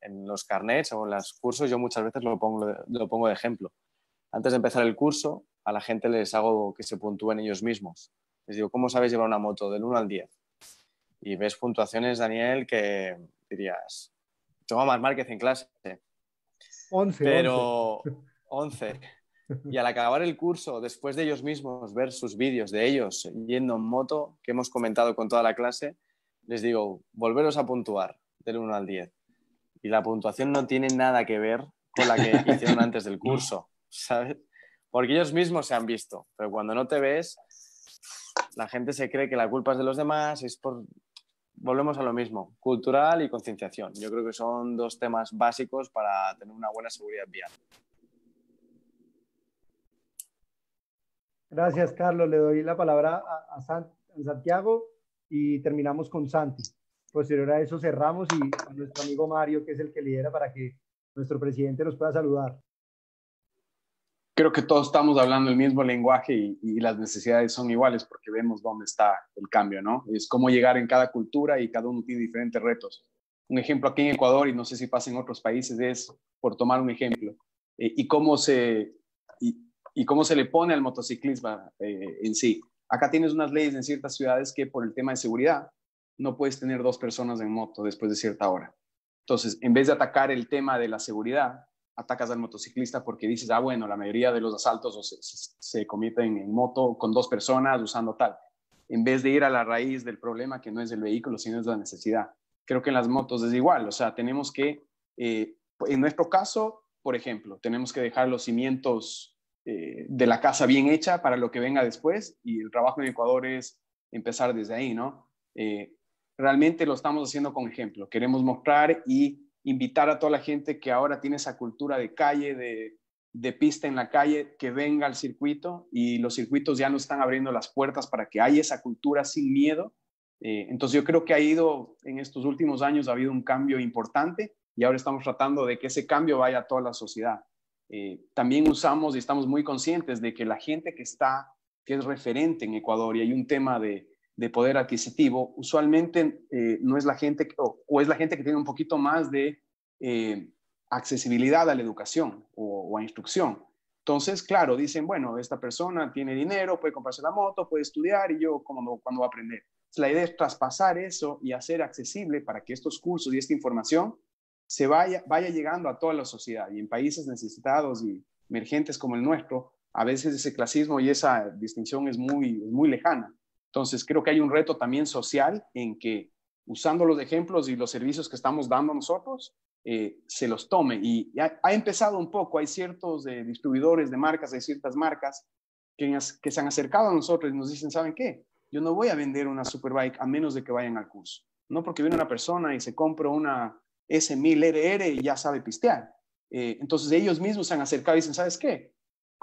en los carnets o en los cursos, yo muchas veces lo pongo de ejemplo. Antes de empezar el curso, a la gente les hago que se puntúen ellos mismos. Les digo, ¿cómo sabes llevar una moto? Del 1 al 10. Y ves puntuaciones, Daniel, que dirías, tengo a Mar Márquez en clase. 11. Pero... 11. Y al acabar el curso, después de ellos mismos ver sus vídeos de ellos yendo en moto, que hemos comentado con toda la clase, les digo, volveros a puntuar del 1 al 10. Y la puntuación no tiene nada que ver con la que hicieron antes del curso, ¿sabes? porque ellos mismos se han visto, pero cuando no te ves, la gente se cree que la culpa es de los demás, es por... Volvemos a lo mismo, cultural y concienciación. Yo creo que son dos temas básicos para tener una buena seguridad vial. Gracias, Carlos. Le doy la palabra a Santiago y terminamos con Santi. Posterior a eso cerramos y a nuestro amigo Mario, que es el que lidera, para que nuestro presidente nos pueda saludar. Creo que todos estamos hablando el mismo lenguaje y las necesidades son iguales porque vemos dónde está el cambio, ¿no? Es cómo llegar en cada cultura y cada uno tiene diferentes retos. Un ejemplo aquí en Ecuador, y no sé si pasa en otros países, es, por tomar un ejemplo, y cómo se le pone al motociclismo en sí. Acá tienes unas leyes en ciertas ciudades que por el tema de seguridad no puedes tener dos personas en moto después de cierta hora. Entonces, en vez de atacar el tema de la seguridad, atacas al motociclista porque dices, ah, bueno, la mayoría de los asaltos se cometen en moto con dos personas usando tal. En vez de ir a la raíz del problema, que no es el vehículo, sino es la necesidad. Creo que en las motos es igual. O sea, tenemos que, en nuestro caso, por ejemplo, tenemos que dejar los cimientos de la casa bien hecha para lo que venga después. Y el trabajo en Ecuador es empezar desde ahí, ¿no? Realmente lo estamos haciendo con ejemplo. Queremos mostrar y invitar a toda la gente que ahora tiene esa cultura de calle, de pista en la calle, que venga al circuito, y los circuitos ya nos están abriendo las puertas para que haya esa cultura sin miedo. Entonces yo creo que en estos últimos años ha habido un cambio importante y ahora estamos tratando de que ese cambio vaya a toda la sociedad. También usamos y estamos muy conscientes de que la gente que es referente en Ecuador, y hay un tema de poder adquisitivo, usualmente no es la gente, o es la gente que tiene un poquito más de accesibilidad a la educación o a instrucción. Entonces, claro, dicen, bueno, esta persona tiene dinero, puede comprarse la moto, puede estudiar, y yo, ¿cuándo va a aprender? Entonces, la idea es traspasar eso y hacer accesible para que estos cursos y esta información se vaya llegando a toda la sociedad. Y en países necesitados y emergentes como el nuestro, a veces ese clasismo y esa distinción es muy lejana. Entonces, creo que hay un reto también social en que, usando los ejemplos y los servicios que estamos dando nosotros, se los tome. Y ha empezado un poco, hay ciertos distribuidores de marcas, hay ciertas marcas que se han acercado a nosotros y nos dicen, ¿saben qué? Yo no voy a vender una Superbike a menos de que vayan al curso. No porque viene una persona y se compra una S1000RR y ya sabe pistear. Entonces, ellos mismos se han acercado y dicen, ¿sabes qué?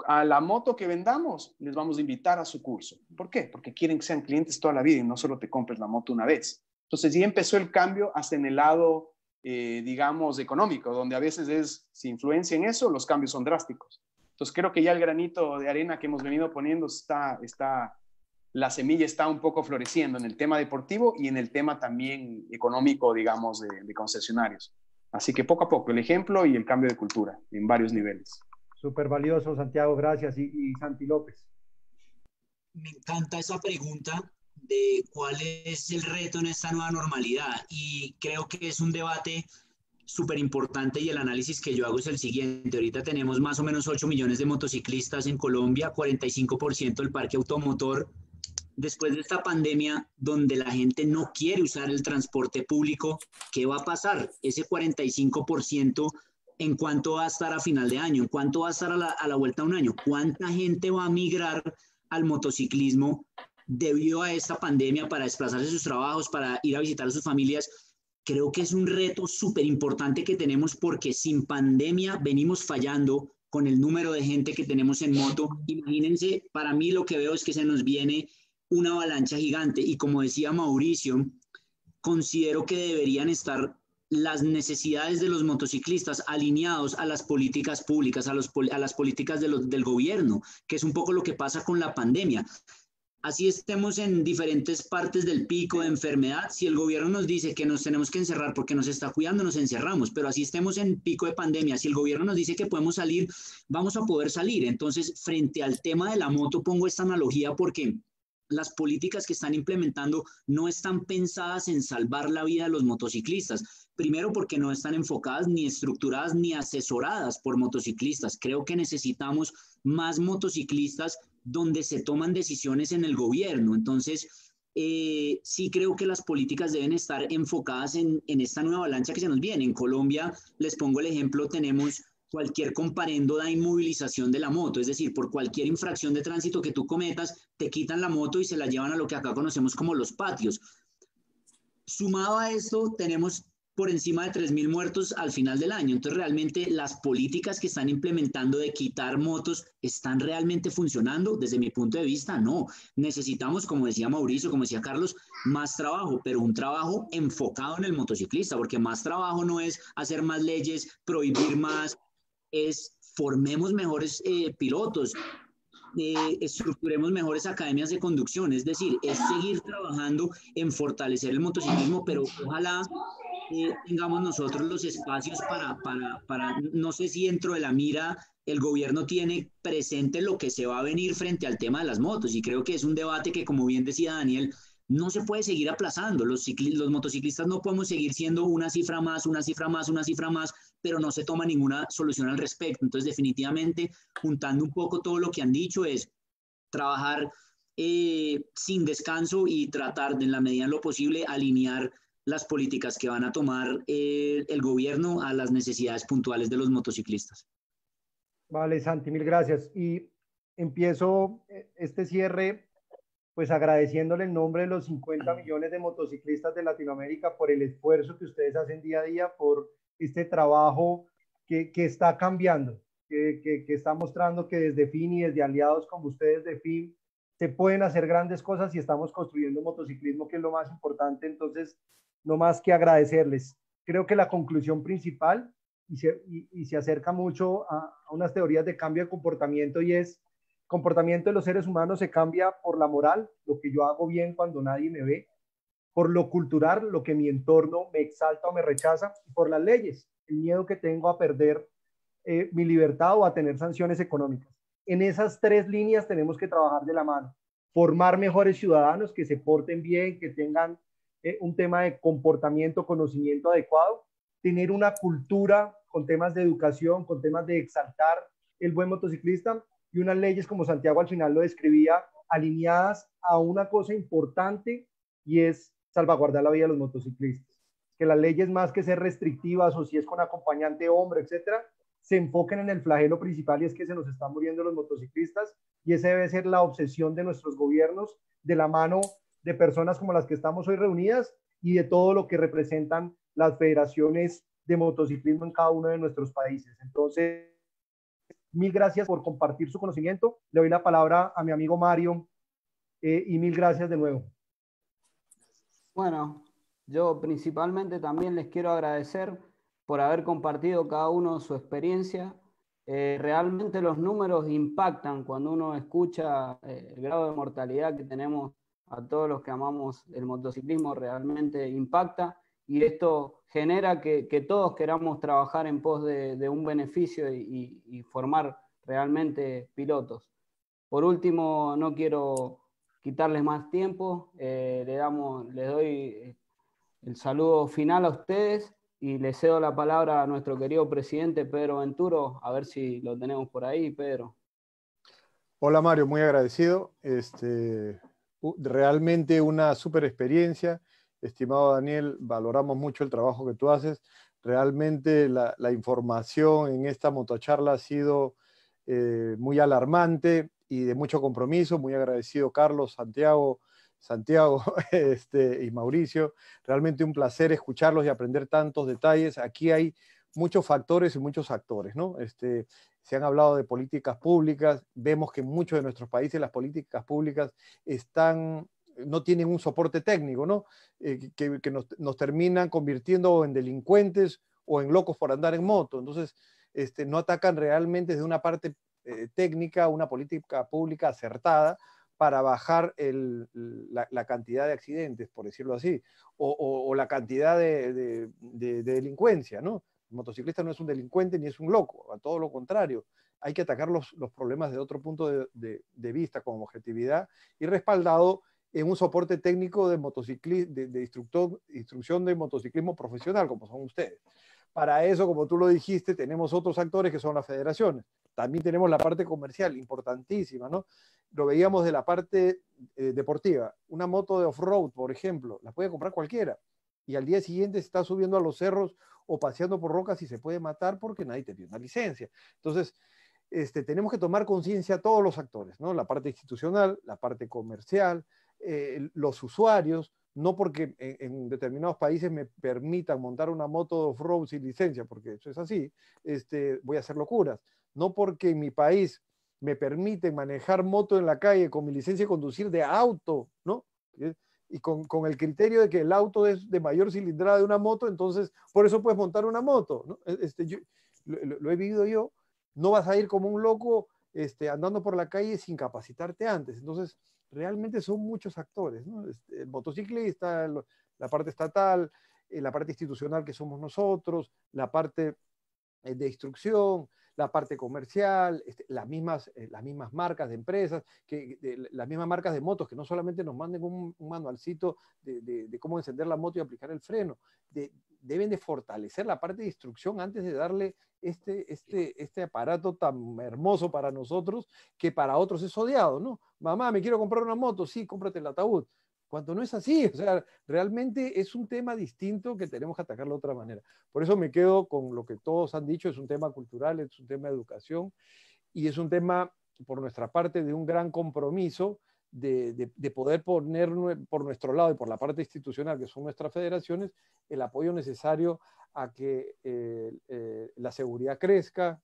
A la moto que vendamos les vamos a invitar a su curso. ¿Por qué? Porque quieren que sean clientes toda la vida y no solo te compres la moto una vez. Entonces ya empezó el cambio hasta en el lado, digamos, económico, donde a veces si influencia en eso, los cambios son drásticos. Entonces creo que ya el granito de arena que hemos venido poniendo la semilla está un poco floreciendo en el tema deportivo y en el tema también económico, digamos, de concesionarios. Así que poco a poco el ejemplo y el cambio de cultura en varios niveles. Súper valioso, Santiago, gracias. Y Santi López. Me encanta esa pregunta de cuál es el reto en esta nueva normalidad, y creo que es un debate súper importante, y el análisis que yo hago es el siguiente. Ahorita tenemos más o menos 8 millones de motociclistas en Colombia, 45% del parque automotor. Después de esta pandemia, donde la gente no quiere usar el transporte público, ¿qué va a pasar? Ese 45%, ¿en cuánto va a estar a final de año? ¿En cuánto va a estar a la vuelta de un año? ¿Cuánta gente va a migrar al motociclismo debido a esta pandemia para desplazarse de sus trabajos, para ir a visitar a sus familias? Creo que es un reto súper importante que tenemos, porque sin pandemia venimos fallando con el número de gente que tenemos en moto. Imagínense, para mí lo que veo es que se nos viene una avalancha gigante, y como decía Mauricio, considero que deberían estar las necesidades de los motociclistas alineados a las políticas públicas, a las políticas del gobierno, que es un poco lo que pasa con la pandemia. Así estemos en diferentes partes del pico de enfermedad, si el gobierno nos dice que nos tenemos que encerrar porque nos está cuidando, nos encerramos, pero así estemos en pico de pandemia, si el gobierno nos dice que podemos salir, vamos a poder salir. Entonces, frente al tema de la moto, pongo esta analogía porque las políticas que están implementando no están pensadas en salvar la vida de los motociclistas. Primero, porque no están enfocadas, ni estructuradas, ni asesoradas por motociclistas. Creo que necesitamos más motociclistas donde se toman decisiones en el gobierno. Entonces, sí creo que las políticas deben estar enfocadas en esta nueva avalancha que se nos viene. En Colombia, les pongo el ejemplo, tenemos cualquier comparendo da inmovilización de la moto, es decir, por cualquier infracción de tránsito que tú cometas, te quitan la moto y se la llevan a lo que acá conocemos como los patios. Sumado a esto, tenemos por encima de 3.000 muertos al final del año. Entonces, realmente las políticas que están implementando de quitar motos, ¿están realmente funcionando? Desde mi punto de vista, no. Necesitamos, como decía Mauricio, como decía Carlos, más trabajo, pero un trabajo enfocado en el motociclista, porque más trabajo no es hacer más leyes, prohibir más, es formemos mejores pilotos, estructuremos mejores academias de conducción, es decir, es seguir trabajando en fortalecer el motociclismo, pero ojalá tengamos nosotros los espacios para, no sé si dentro de la mira el gobierno tiene presente lo que se va a venir frente al tema de las motos, y creo que es un debate que, como bien decía Daniel, no se puede seguir aplazando. Los motociclistas no podemos seguir siendo una cifra más, una cifra más, una cifra más, pero no se toma ninguna solución al respecto. Entonces, definitivamente, juntando un poco todo lo que han dicho, es trabajar sin descanso y tratar de, en la medida en lo posible, alinear las políticas que van a tomar el gobierno a las necesidades puntuales de los motociclistas. Vale, Santi, mil gracias. Y empiezo este cierre pues agradeciéndole en nombre de los 50 millones de motociclistas de Latinoamérica por el esfuerzo que ustedes hacen día a día, por este trabajo que está cambiando, que está mostrando que desde FIM y desde aliados como ustedes de FIM se pueden hacer grandes cosas y estamos construyendo motociclismo, que es lo más importante. Entonces, no más que agradecerles. Creo que la conclusión principal, y se acerca mucho a unas teorías de cambio de comportamiento, y es: comportamiento de los seres humanos se cambia por la moral, lo que yo hago bien cuando nadie me ve, por lo cultural, lo que mi entorno me exalta o me rechaza, y por las leyes, el miedo que tengo a perder mi libertad o a tener sanciones económicas. En esas tres líneas tenemos que trabajar de la mano, formar mejores ciudadanos que se porten bien, que tengan un tema de comportamiento, conocimiento adecuado, tener una cultura con temas de educación, con temas de exaltar el buen motociclista, y unas leyes, como Santiago al final lo describía, alineadas a una cosa importante, y es salvaguardar la vida de los motociclistas. Que las leyes, más que ser restrictivas o si es con acompañante hombre, etcétera, se enfoquen en el flagelo principal, y es que se nos están muriendo los motociclistas, y esa debe ser la obsesión de nuestros gobiernos, de la mano de personas como las que estamos hoy reunidas y de todo lo que representan las federaciones de motociclismo en cada uno de nuestros países. Entonces, mil gracias por compartir su conocimiento. Le doy la palabra a mi amigo Mario y mil gracias de nuevo. Bueno, yo principalmente también les quiero agradecer por haber compartido cada uno su experiencia. Realmente los números impactan cuando uno escucha el grado de mortalidad que tenemos. A todos los que amamos el motociclismo realmente impacta, y esto genera que todos queramos trabajar en pos de un beneficio y formar realmente pilotos. Por último, no quiero quitarles más tiempo, les doy el saludo final a ustedes y les cedo la palabra a nuestro querido presidente Pedro Venturo, a ver si lo tenemos por ahí, Pedro. Hola Mario, muy agradecido. Realmente una súper experiencia. Estimado Daniel, valoramos mucho el trabajo que tú haces. Realmente la información en esta motocharla ha sido muy alarmante y de mucho compromiso. Muy agradecido, Carlos, Santiago y Mauricio. Realmente un placer escucharlos y aprender tantos detalles. Aquí hay muchos factores y muchos actores, ¿no? Se han hablado de políticas públicas. Vemos que en muchos de nuestros países las políticas públicas no tienen un soporte técnico, ¿no? Que nos terminan convirtiendo en delincuentes o en locos por andar en moto. Entonces, no atacan realmente desde una parte técnica, una política pública acertada para bajar la cantidad de accidentes, por decirlo así, o la cantidad de delincuencia, ¿no? El motociclista no es un delincuente ni es un loco, a todo lo contrario. Hay que atacar los problemas desde otro punto de vista, con objetividad y respaldado en un soporte técnico de instrucción de motociclismo profesional, como son ustedes. Para eso, como tú lo dijiste, tenemos otros actores que son las federaciones. También tenemos la parte comercial, importantísima, ¿no? Lo veíamos de la parte deportiva. Una moto de off-road, por ejemplo, la puede comprar cualquiera. Y al día siguiente se está subiendo a los cerros o paseando por rocas y se puede matar porque nadie te dio una licencia. Entonces, tenemos que tomar conciencia a todos los actores, ¿no? La parte institucional, la parte comercial, los usuarios, no porque en determinados países me permitan montar una moto off-road sin licencia, porque eso es así, voy a hacer locuras. No porque en mi país me permiten manejar moto en la calle con mi licencia de conducir de auto, ¿no? Y con el criterio de que el auto es de mayor cilindrada de una moto, entonces por eso puedes montar una moto, ¿no? Lo he vivido yo. No vas a ir como un loco andando por la calle sin capacitarte antes. Entonces, realmente son muchos actores, ¿no? El motociclista, la parte estatal, la parte institucional que somos nosotros, la parte de instrucción, la parte comercial, las mismas marcas de empresas, las mismas marcas de motos, que no solamente nos manden un manualcito de cómo encender la moto y aplicar el freno. Deben de fortalecer la parte de instrucción antes de darle este aparato tan hermoso para nosotros, que para otros es odiado, ¿no? Mamá, me quiero comprar una moto, sí, cómprate el ataúd. Cuando no es así, o sea, realmente es un tema distinto que tenemos que atacarlo de otra manera. Por eso me quedo con lo que todos han dicho, es un tema cultural, es un tema de educación, y es un tema, por nuestra parte, de un gran compromiso de poder poner por nuestro lado y por la parte institucional, que son nuestras federaciones, el apoyo necesario a que la seguridad crezca,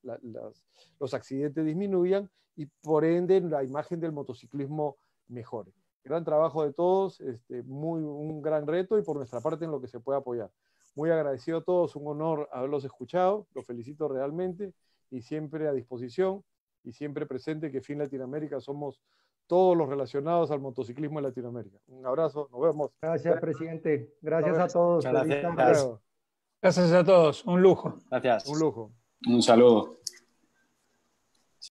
los accidentes disminuyan y por ende la imagen del motociclismo mejore. Gran trabajo de todos, un gran reto, y por nuestra parte en lo que se puede apoyar. Muy agradecido a todos, un honor haberlos escuchado, los felicito realmente, y siempre a disposición y siempre presente que FIM Latinoamérica somos todos los relacionados al motociclismo en Latinoamérica. Un abrazo, nos vemos. Gracias, presidente. Gracias a todos. Gracias a todos. Un lujo. Gracias. Un lujo. Un saludo.